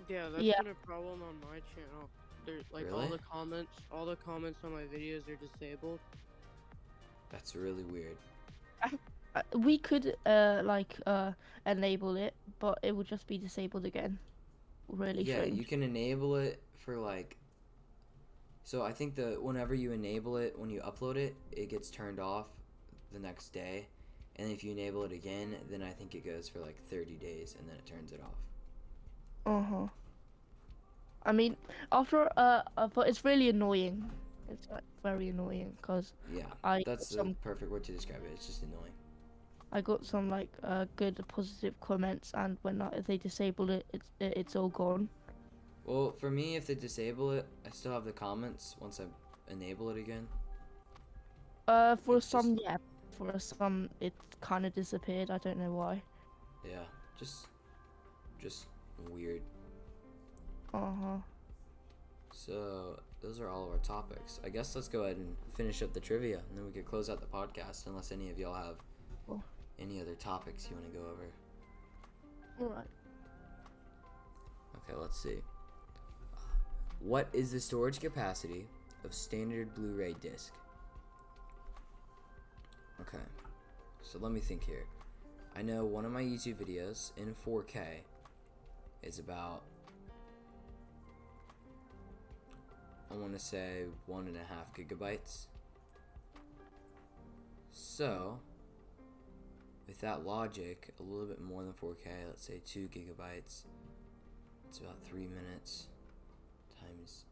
Yeah, that's yeah. been a problem on my channel. They're, like, really? all the comments, all the comments on my videos are disabled. That's really weird. I, we could uh like uh enable it, but it would just be disabled again. Really? Yeah, strange. You can enable it for like. So I think that whenever you enable it, when you upload it, it gets turned off the next day, and if you enable it again, then I think it goes for like thirty days, and then it turns it off. Uh huh. I mean, after uh, but it's really annoying. It's like very annoying because yeah, I that's some, the perfect word to describe it. It's just annoying. I got some like uh, good positive comments, and when I, if they disable it, it's it's all gone. Well, for me, if they disable it, I still have the comments once I enable it again. Uh, for it's some just... yeah, for some it kind of disappeared. I don't know why. Yeah, just just weird. Uh-huh. So, those are all of our topics. I guess let's go ahead and finish up the trivia, and then we could close out the podcast, unless any of y'all have cool. any other topics you want to go over. Alright. Okay, let's see. What is the storage capacity of standard Blu-ray disc? Okay. So, let me think here. I know one of my YouTube videos in four K is about... I want to say one and a half gigabytes. So, with that logic, a little bit more than four K, let's say two gigabytes. It's about three minutes times.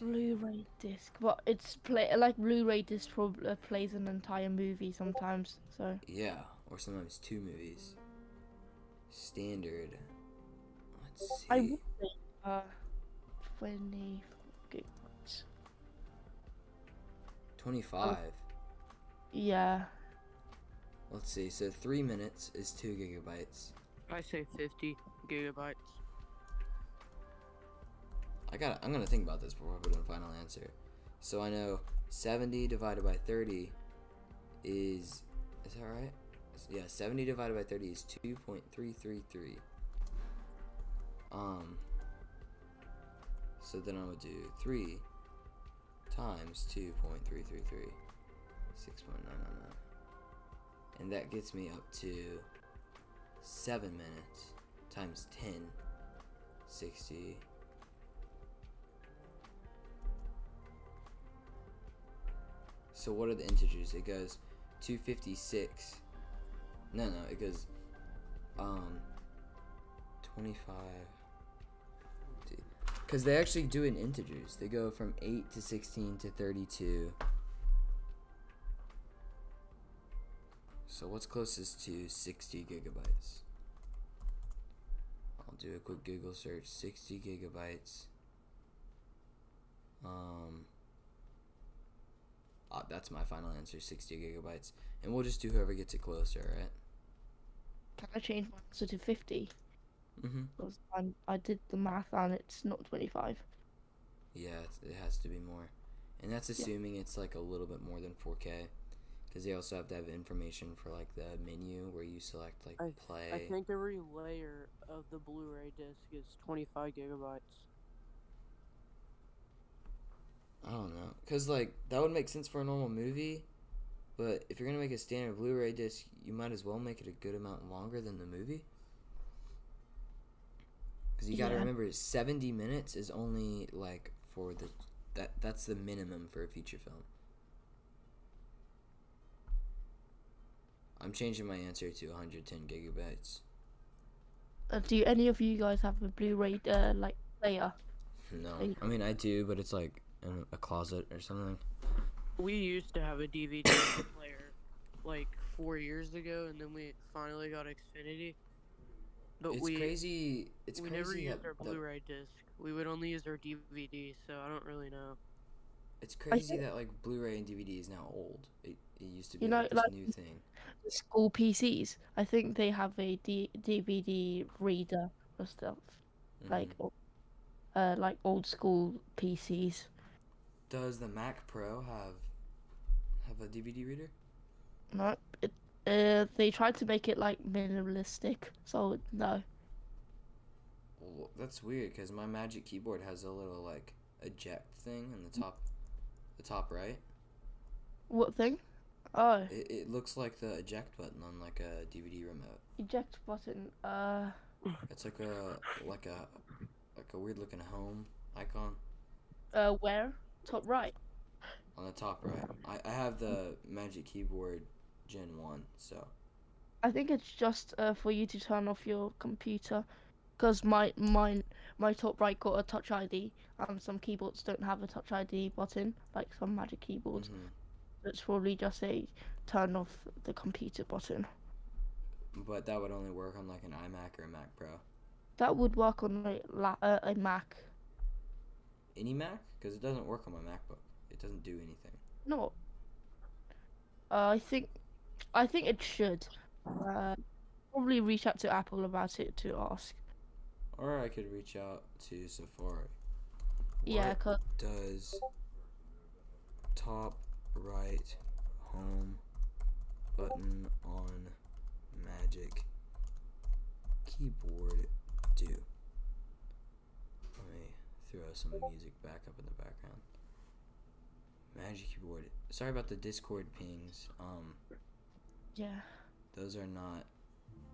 Blu-ray disc, well, it's play like Blu-ray disc pro uh, plays an entire movie sometimes. So yeah, or sometimes two movies. Standard. Let's see. I would say uh, twenty. twenty-five. Yeah. Let's see. So three minutes is two gigabytes. I say fifty gigabytes. I got. I'm gonna think about this before I put in a final answer. So I know seventy divided by thirty is. Is that right? Yeah. seventy divided by thirty is two point three three three. Um. So then I would do three times two point three three three, six point nine nine nine, and that gets me up to seven minutes times ten, sixty, so what are the integers? It goes two fifty-six, no no it goes um twenty-five. Because they actually do it in integers. They go from eight to sixteen to thirty-two. So what's closest to sixty gigabytes? I'll do a quick Google search. sixty gigabytes. Um, oh, that's my final answer, sixty gigabytes. And we'll just do whoever gets it closer, right? Can I change my answer to fifty? Mm-hmm. Because I'm, I did the math and it's not twenty-five. Yeah, it's, it has to be more. And that's assuming yeah. it's like a little bit more than four K. Because they also have to have information for like the menu where you select like I, play. I think every layer of the Blu-ray disc is twenty-five gigabytes. I don't know. Because like that would make sense for a normal movie. But if you're going to make a standard Blu-ray disc, you might as well make it a good amount longer than the movie. You gotta yeah. remember, seventy minutes is only like for the that that's the minimum for a feature film. I'm changing my answer to one hundred ten gigabytes. Uh, do any of you guys have a Blu-ray uh, like player? No, I mean I do, but it's like in a closet or something. We used to have a D V D player like four years ago, and then we finally got Xfinity. But it's we, crazy. It's we crazy. We never used our Blu-ray disc. We would only use our D V D, so I don't really know. It's crazy that like Blu-ray and D V D is now old. It, it used to be you know, like, this like new thing. School P Cs. I think they have a D DVD reader or stuff, mm. like, uh, like old school P Cs. Does the Mac Pro have have a D V D reader? No. It, Uh, they tried to make it like minimalistic, so no. Well, that's weird because my Magic Keyboard has a little like eject thing in the top, the top right. What thing? Oh. It, it looks like the eject button on like a D V D remote. Eject button. Uh. It's like a like a like a weird looking home icon. Uh, where? Top right. On the top right. I I have the Magic Keyboard Gen one, so I think it's just uh, for you to turn off your computer, because my mine my top right got a Touch I D, and some keyboards don't have a Touch I D button, like some Magic Keyboards. Mm-hmm. It's probably just a turn off the computer button. But that would only work on like an iMac or a Mac Pro. That would work on a uh, a Mac. Any Mac, because it doesn't work on my MacBook. It doesn't do anything. No. Uh, I think. I think it should. Uh, probably reach out to Apple about it to ask. Or I could reach out to Safari. What yeah, cause... does top right home button on Magic Keyboard do? Let me throw some music back up in the background. Magic Keyboard. Sorry about the Discord pings. Um. Yeah. Those are not,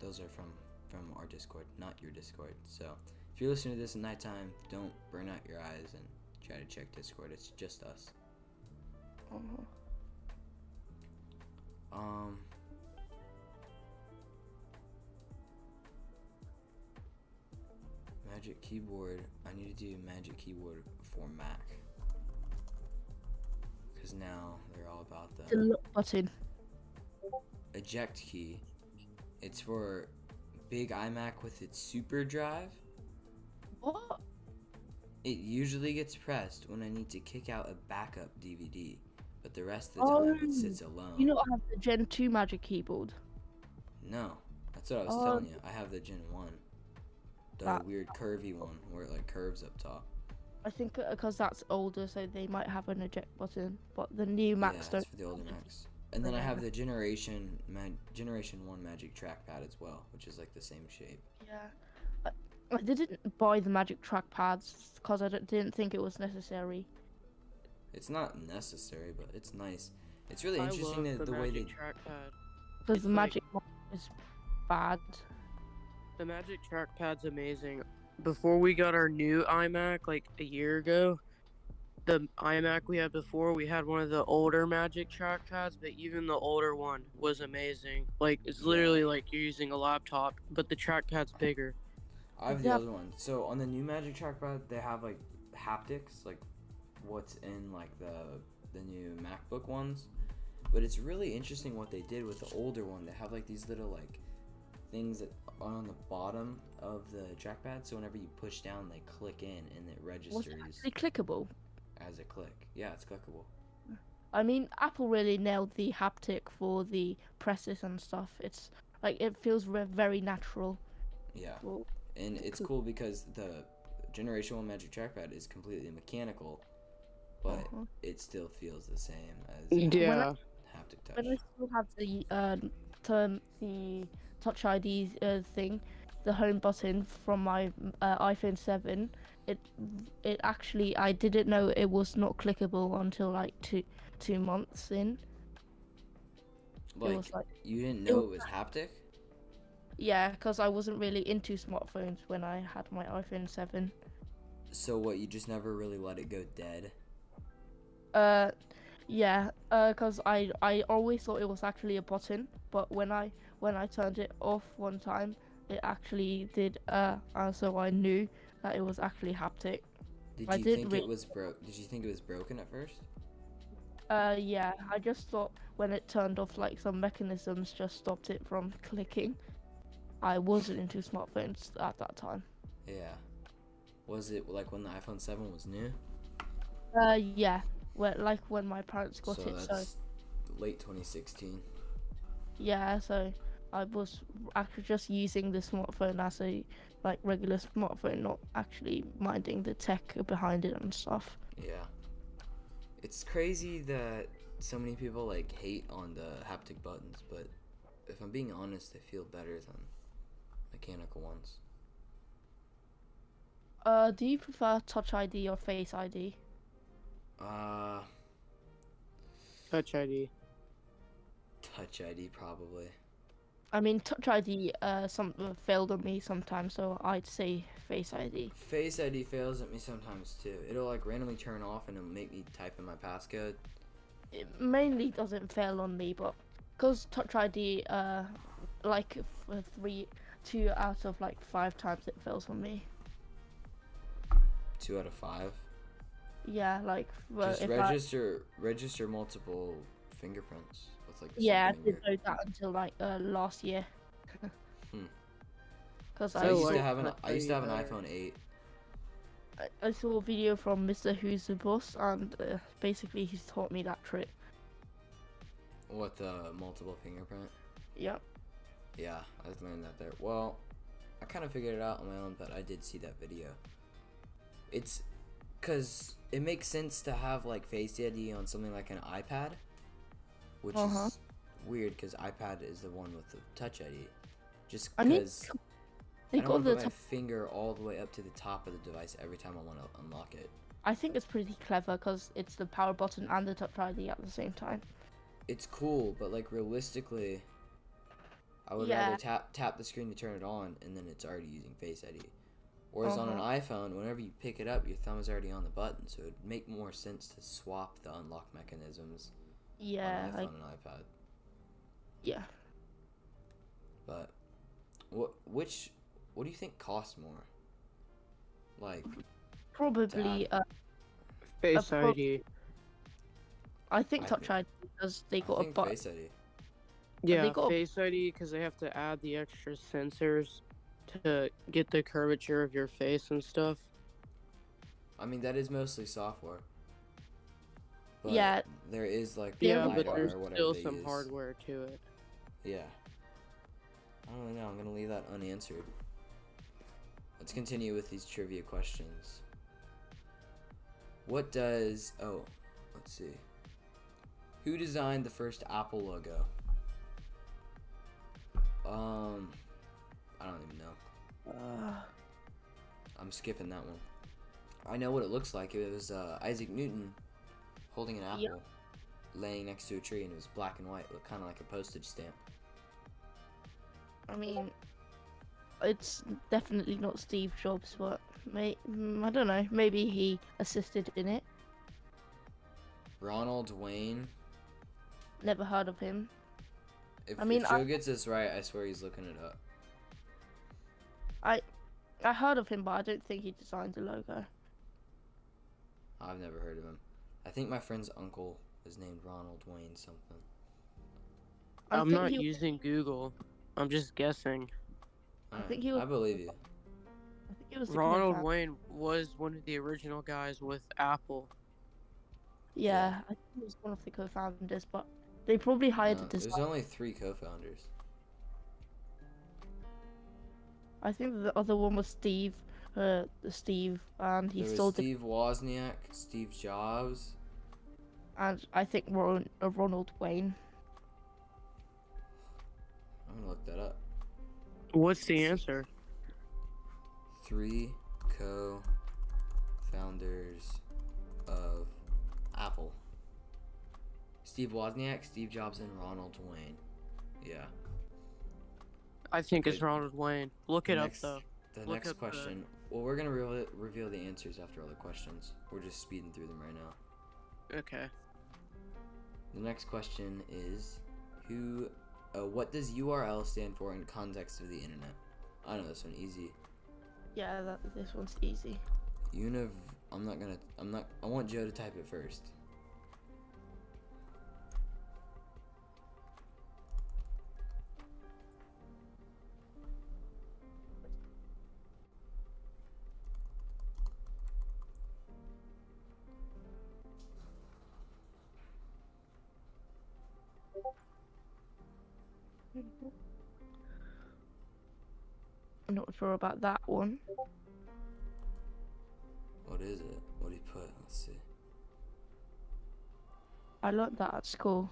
those are from, from our Discord, not your Discord. So if you're listening to this at nighttime, don't burn out your eyes and try to check Discord. It's just us. Uh-huh. Um. Magic Keyboard. I need to do Magic Keyboard for Mac. Because now they're all about the... The lock button. Eject key. It's for big iMac with its super drive. What? It usually gets pressed when I need to kick out a backup D V D, but the rest of the oh, time it sits alone. You don't have the Gen two Magic Keyboard? No, that's what I was oh. telling you. I have the Gen one, the that, weird curvy one where it like curves up top. I think because that's older, so they might have an eject button, but the new Macs yeah, don't. That's for the older Macs. And then I have the generation man, generation one Magic Trackpad as well, which is like the same shape. Yeah, I, I didn't buy the Magic Trackpads because I didn't think it was necessary. It's not necessary, but it's nice. It's really I interesting that the, the way they trackpad. Because the Magic like, is bad. The Magic Trackpad's amazing. Before we got our new iMac like a year ago. The iMac we had before, we had one of the older Magic Trackpads, but even the older one was amazing. Like, it's literally like you're using a laptop, but the trackpad's bigger. I have the yeah. other one. So, on the new Magic Trackpad, they have, like, haptics, like, what's in, like, the, the new MacBook ones. But it's really interesting what they did with the older one. They have, like, these little, like, things that are on the bottom of the trackpad. So, whenever you push down, they click in, and it registers. Was it actually clickable? As a click. Yeah, it's clickable. I mean, Apple really nailed the haptic for the presses and stuff. It's like, it feels re very natural. Yeah. Well, and it's cool because the Generation one Magic Trackpad is completely mechanical, but uh-huh. it still feels the same as yeah. haptic touch. But I still have the, uh, term, the Touch I D uh, thing, the home button from my uh, iPhone seven. It it actually I didn't know it was not clickable until like two two months in. Like, it was like you didn't know it was, it was haptic? Yeah, because I wasn't really into smartphones when I had my iPhone seven. So what? You just never really let it go dead? Uh, yeah. Uh, because I I always thought it was actually a button, but when I when I turned it off one time, it actually did. Uh, and so I knew that it was actually haptic. Did you I think it was broke? Did you think it was broken at first? Uh, yeah. I just thought when it turned off, like some mechanisms just stopped it from clicking. I wasn't into smartphones at that time. Yeah. Was it like when the iPhone seven was new? Uh, yeah. Well, like when my parents got so it. That's so late twenty sixteen. Yeah, so I was actually just using the smartphone as a like regular smartphone, not actually minding the tech behind it and stuff. Yeah. It's crazy that so many people like hate on the haptic buttons, but if I'm being honest, they feel better than mechanical ones. Uh, do you prefer Touch I D or Face I D? Uh, Touch I D. Touch I D probably. I mean, Touch I D uh some failed on me sometimes, so I'd say Face I D. Face I D fails at me sometimes too. It'll like randomly turn off and it'll make me type in my passcode. It mainly doesn't fail on me, but because Touch I D, uh, like f three, two out of like five times it fails on me. Two out of five. Yeah, like just if register I... register multiple fingerprints. With like. Yeah, I didn't know that until like uh, last year. hmm. Because so I, I used to have an I used to have an iPhone eight. I saw a video from Mister Who's the Boss, and uh, basically he's taught me that trick. What, the multiple fingerprint? Yep. Yeah, I learned that there. Well, I kind of figured it out on my own, but I did see that video. It's because it makes sense to have like Face I D on something like an iPad, which uh-huh. is weird because iPad is the one with the Touch I D. Just because... I don't want to put my finger all the way up to the top of the device every time I want to unlock it. I think it's pretty clever because it's the power button and the Touch I D at the same time. It's cool, but like realistically, I would yeah. rather tap tap the screen to turn it on, and then it's already using Face I D. Whereas uh-huh. on an iPhone, whenever you pick it up, your thumb is already on the button, so it would make more sense to swap the unlock mechanisms. Yeah, on an iPhone like... and iPad. Yeah. But what which. What do you think costs more? Like probably uh, Face uh, I D. I think I Touch think, I D because they got I think a button. Face I D. Yeah, they got Face I D because they have to add the extra sensors to get the curvature of your face and stuff. I mean, that is mostly software. But yeah. There is like yeah, but there's still some use. hardware to it. Yeah. I don't know. I'm gonna leave that unanswered. Let's continue with these trivia questions. What does... Oh, let's see. Who designed the first Apple logo? Um, I don't even know. Uh, I'm skipping that one. I know what it looks like. It was uh, Isaac Newton holding an apple, yep. laying next to a tree, and it was black and white. It looked kind of like a postage stamp. I mean... It's definitely not Steve Jobs, but may I don't know. Maybe he assisted in it. Ronald Wayne. Never heard of him. If, I mean, if Joe I, gets this right, I swear he's looking it up. I, I heard of him, but I don't think he designed the logo. I've never heard of him. I think my friend's uncle is named Ronald Wayne something. I I'm not he... using Google. I'm just guessing. I think he was, I believe you. I think it was Ronald Wayne was one of the original guys with Apple. Yeah, yeah. I think he was one of the co-founders, but they probably hired no, a designer. There's only three co-founders. I think the other one was Steve, uh, Steve, and he there still was did... Steve Wozniak, Steve Jobs, and I think Ron, uh, Ronald Wayne. I'm gonna look that up. What's the answer? Three co-founders of Apple. Steve Wozniak, Steve Jobs, and Ronald Wayne. Yeah. I think okay. it's Ronald Wayne. Look it next, up, though. The Look next question. The... Well, we're going to re reveal the answers after all the questions. We're just speeding through them right now. Okay. The next question is, who... Uh, what does U R L stand for in context of the internet? I know this one easy. Yeah, that, this one's easy. Univ. I'm not gonna. I'm not. I want Joe to type it first. I'm not sure about that one. What is it? What do you put? Let's see. I learned that at school.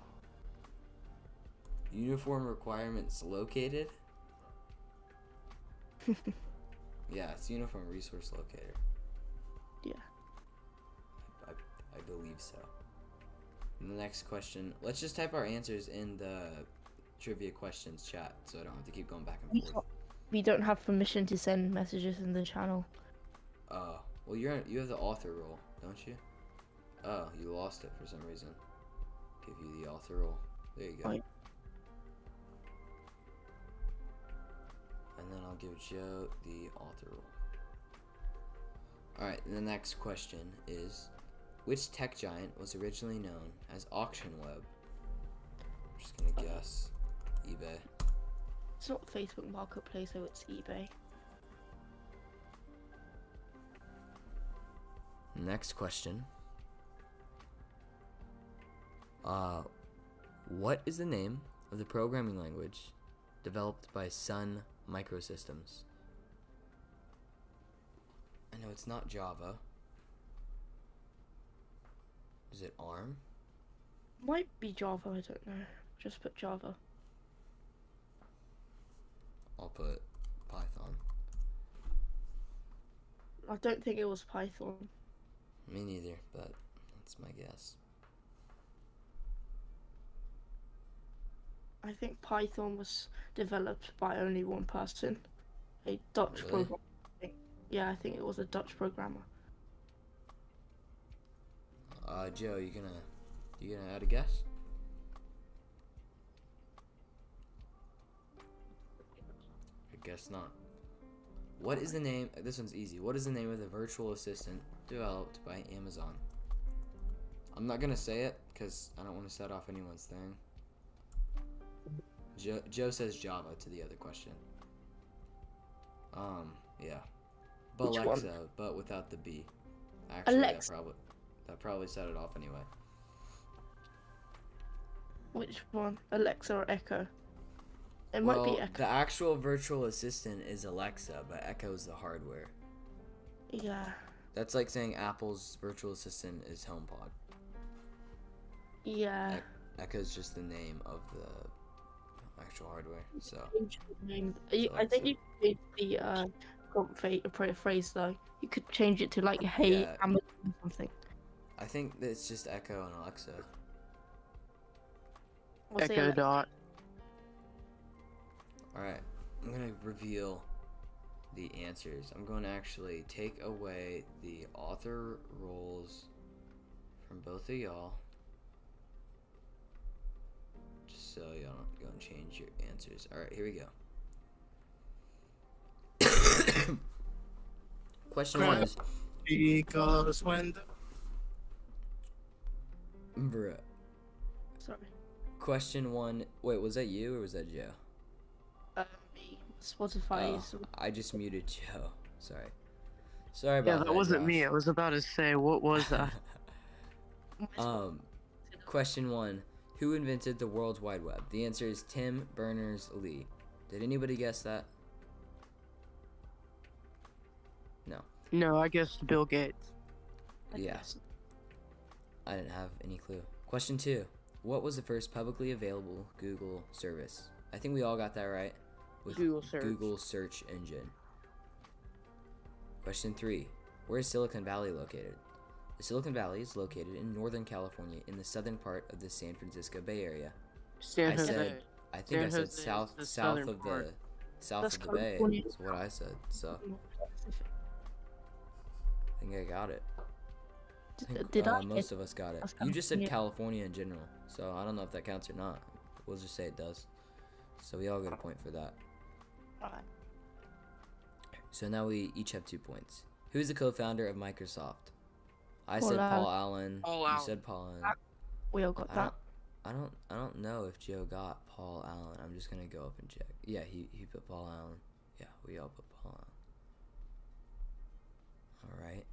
Uniform requirements located? Yeah, it's uniform resource locator. Yeah. I, I, I believe so. And the next question. Let's just type our answers in the trivia questions chat so I don't have to keep going back and forth. We don't have permission to send messages in the channel. Oh. Well, you're, you have the author role, don't you? Oh, you lost it for some reason. Give you the author role. There you go. Right. And then I'll give Joe the author role. Alright, the next question is, which tech giant was originally known as Auction Web? I'm just going to guess eBay. It's not Facebook Marketplace, though, it's eBay. Next question. Uh, what is the name of the programming language developed by Sun Microsystems? I know it's not Java. Is it ARM? Might be Java, I don't know. Just put Java. I'll put Python. I don't think it was Python. Me neither, but that's my guess. I think Python was developed by only one person, a Dutch really? programmer. I think. Yeah, I think it was a Dutch programmer. Uh, Joe, you gonna you gonna add a guess? I guess not. What is the name? This one's easy. What is the name of the virtual assistant developed by Amazon? I'm not gonna say it because I don't want to set off anyone's thing. Joe, Joe says Java to the other question. Um, yeah, but Which Alexa, one? But without the B. Actually, Alexa. That probably that probably set it off anyway. Which one, Alexa or Echo? It well, might be Echo. The actual virtual assistant is Alexa, but Echo's the hardware. Yeah. That's like saying Apple's virtual assistant is HomePod. Yeah. E Echo's just the name of the actual hardware, so. You, I think you could change the uh, prompt phrase though. You could change it to like, hey, yeah. Amazon or something. I think it's just Echo and Alexa. We'll Echo Alexa. Dot. Alright, I'm gonna reveal the answers. I'm going to actually take away the author roles from both of y'all. Just so y'all don't go and change your answers. Alright, here we go. Question one is... Because when the... Bruh. Sorry. Question one... Wait, was that you or was that Joe? Uh, me. Spotify. Oh, I just muted Joe. Sorry. Sorry about yeah, that. Yeah, that wasn't Josh. me. I was about to say, what was that? um, question one. Who invented the World Wide Web? The answer is Tim Berners-Lee. Did anybody guess that? No. No, I guessed Bill Gates. I yeah. Guess. I didn't have any clue. Question two. What was the first publicly available Google service? I think we all got that right. With Google search. Google search engine. Question three. Where is Silicon Valley located? The Silicon Valley is located in Northern California in the southern part of the San Francisco Bay Area. San Jose. I, said, I think San I said south south of the south That's of the Bay is what I said. So I think I got it. I think, Did uh, I most of us got it. You just said California in general, so I don't know if that counts or not. We'll just say it does. So we all get a point for that. Alright. So now we each have two points. Who is the co-founder of Microsoft? I Paul said Allen. Paul Allen. Paul Allen. You said Paul Allen. We all got I that. Don't, I don't. I don't know if Joe got Paul Allen. I'm just gonna go up and check. Yeah, he he put Paul Allen. Yeah, we all put Paul Allen. All right.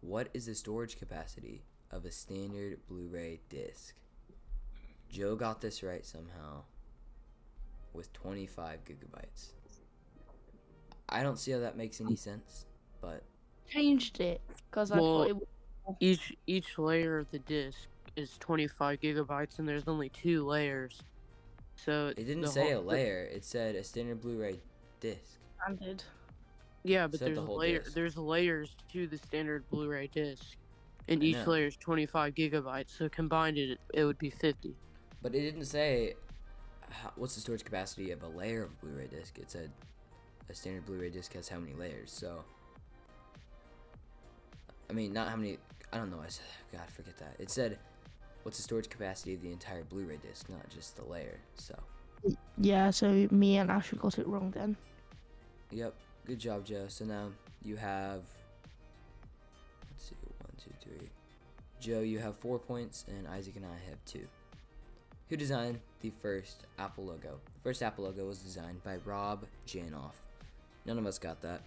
What is the storage capacity of a standard Blu-ray disc? Joe got this right somehow. with twenty-five gigabytes. I don't see how that makes any sense, but changed it because well, I thought it each each layer of the disc is twenty-five gigabytes, and there's only two layers. So it didn't say a layer; it said a standard Blu-ray disc. I did. Yeah, but there's the layer. Disc. There's layers to the standard Blu-ray disc, and I each know. layer is twenty-five gigabytes. So combined, it it would be fifty. But it didn't say how, what's the storage capacity of a layer of Blu-ray disc. It said a standard Blu-ray disc has how many layers. So I mean, not how many. I don't know. I said, God, forget that. It said what's the storage capacity of the entire Blu-ray disc, not just the layer. So yeah. So me and Asher got it wrong then. Yep. Good job, Joe. So now you have, let's see, one, two, three. Joe, you have four points, and Isaac and I have two. Who designed the first Apple logo? The first Apple logo was designed by Rob Janoff. None of us got that.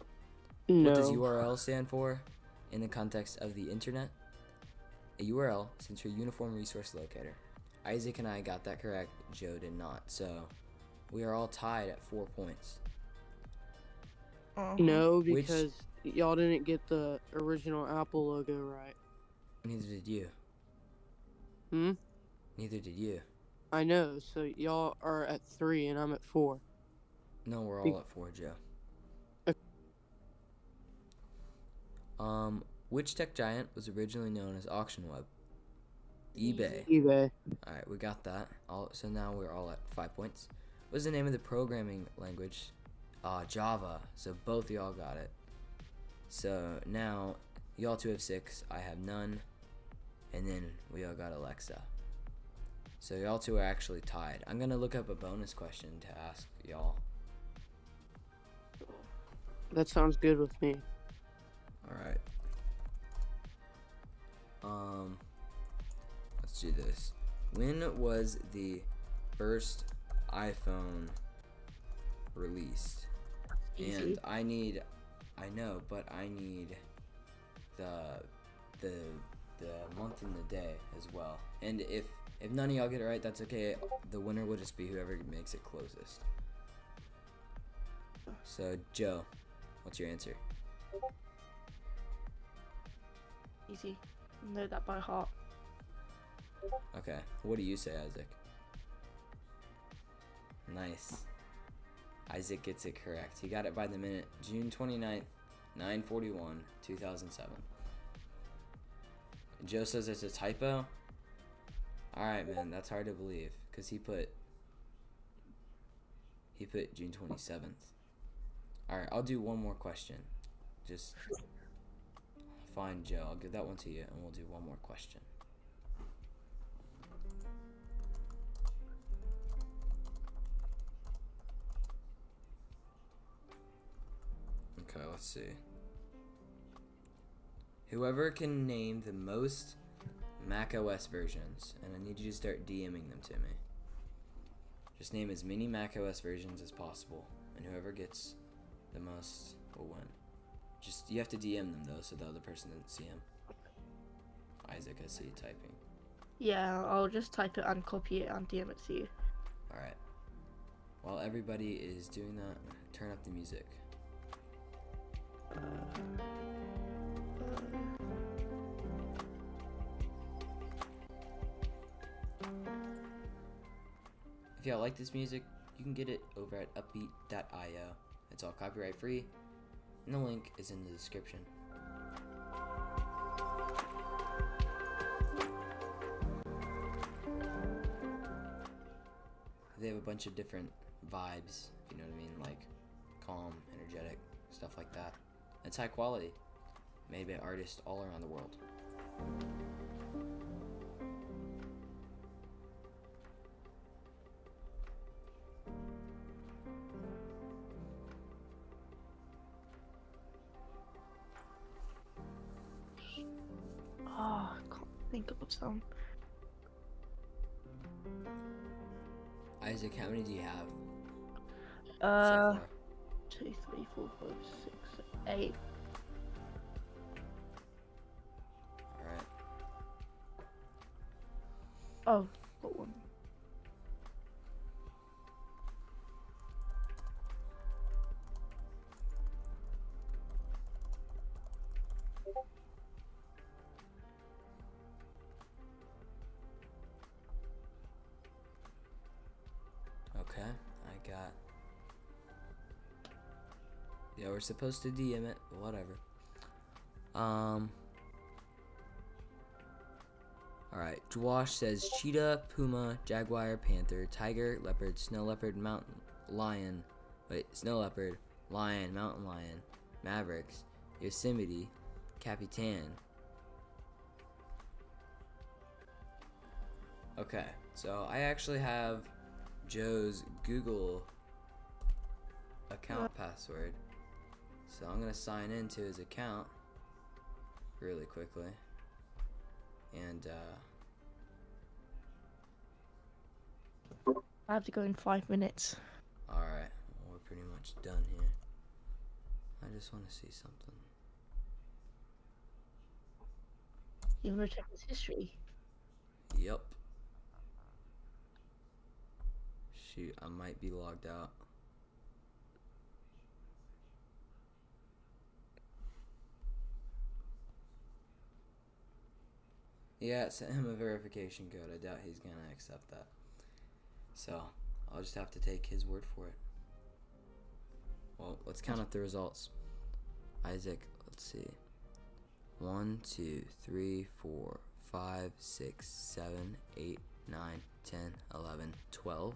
No. What does U R L stand for in the context of the internet? A U R L stands for Uniform Resource Locator. Isaac and I got that correct. Joe did not. So we are all tied at four points. Uh-huh. No, because y'all didn't get the original Apple logo right. Neither did you. Hmm? Neither did you. I know, so y'all are at three and I'm at four. No, we're all Be at four, Joe. Okay. Um, which tech giant was originally known as Auction Web? eBay. eBay. Alright, we got that. All, so now we're all at five points. What's the name of the programming language? Uh, Java. So both y'all got it. So now y'all two have six, I have none, and then we all got Alexa. So y'all two are actually tied. I'm gonna look up a bonus question to ask y'all. That sounds good with me. All right. Um, let's do this. When was the first iPhone released? Easy. And I need, I know, but I need the the the month and the day as well. And if if none of y'all get it right, that's okay. The winner will just be whoever makes it closest. So Joe, what's your answer? Easy. I know that by heart. Okay. What do you say, Isaac? Nice. Isaac gets it correct. He got it by the minute. June twenty-ninth, nine forty-one, two thousand seven. Joe says it's a typo. Alright, man. That's hard to believe. Because he put... He put June twenty-seventh. Alright, I'll do one more question. Just... Fine, Joe. I'll give that one to you, and we'll do one more question. Okay, let's see. Whoever can name the most macOS versions, and I need you to start DMing them to me. Just name as many macOS versions as possible, and whoever gets the most will win. Just you have to D M them though, so the other person didn't see him. Isaac, I see you typing. Yeah, I'll just type it and copy it and D M it to you. All right. While everybody is doing that, turn up the music. Uh, uh. If y'all like this music, you can get it over at upbeat dot i o. It's all copyright free, and the link is in the description. They have a bunch of different vibes, you know what I mean, like calm, energetic, stuff like that. It's high quality, made by artists all around the world. Oh, I can't think of some. Isaac, how many do you have? Uh, so far? Two, three, four, five, six, eight. All right. Oh, got one. They were supposed to D M it, whatever. Um. Alright, Dwash says cheetah, puma, jaguar, panther, tiger, leopard, snow leopard, mountain, lion, wait, snow leopard, lion, mountain lion, mavericks, Yosemite, Capitan. Okay, so I actually have Joe's Google account password, so I'm gonna sign into his account really quickly, and uh, I have to go in five minutes. All right, well, we're pretty much done here. I just want to see something. You want to check his history? Yep. Shoot, I might be logged out. Yeah, sent him a verification code. I doubt he's gonna accept that. So, I'll just have to take his word for it. Well, let's count up the results. Isaac, let's see. one, two, three, four, five, six, seven, eight, nine, ten, eleven, twelve.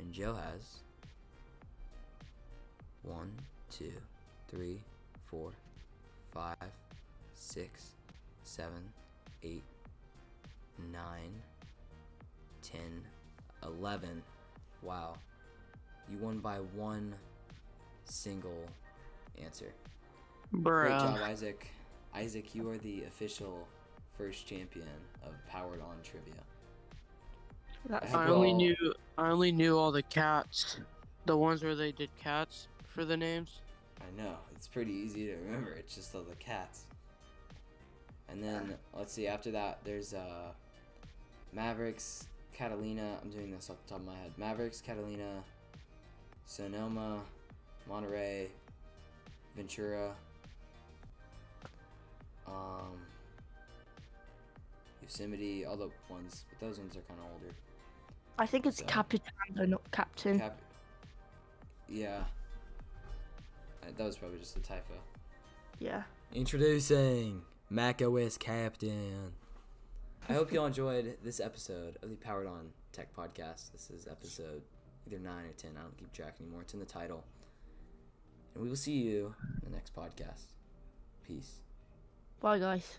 And Joe has one, two, three, four, five, six, seven, eight, nine, ten, eleven. Wow. You won by one single answer. Bruh. Great job, Isaac. Isaac, you are the official first champion of Powered On Trivia. That's I only all... knew I only knew all the cats. The ones where they did cats for the names. I know. It's pretty easy to remember. It's just all the cats. And then, let's see, after that, there's uh, Mavericks, Catalina, I'm doing this off the top of my head, Mavericks, Catalina, Sonoma, Monterey, Ventura, um, Yosemite, all the ones, but those ones are kind of older. I think it's so. Capitano, not Captain. Cap yeah. That was probably just a typo. Yeah. Introducing... macOS Captain. I hope y'all enjoyed this episode of the Powered On Tech Podcast. This is episode either nine or ten. I don't keep track anymore. It's in the title. And we will see you in the next podcast. Peace. Bye, guys.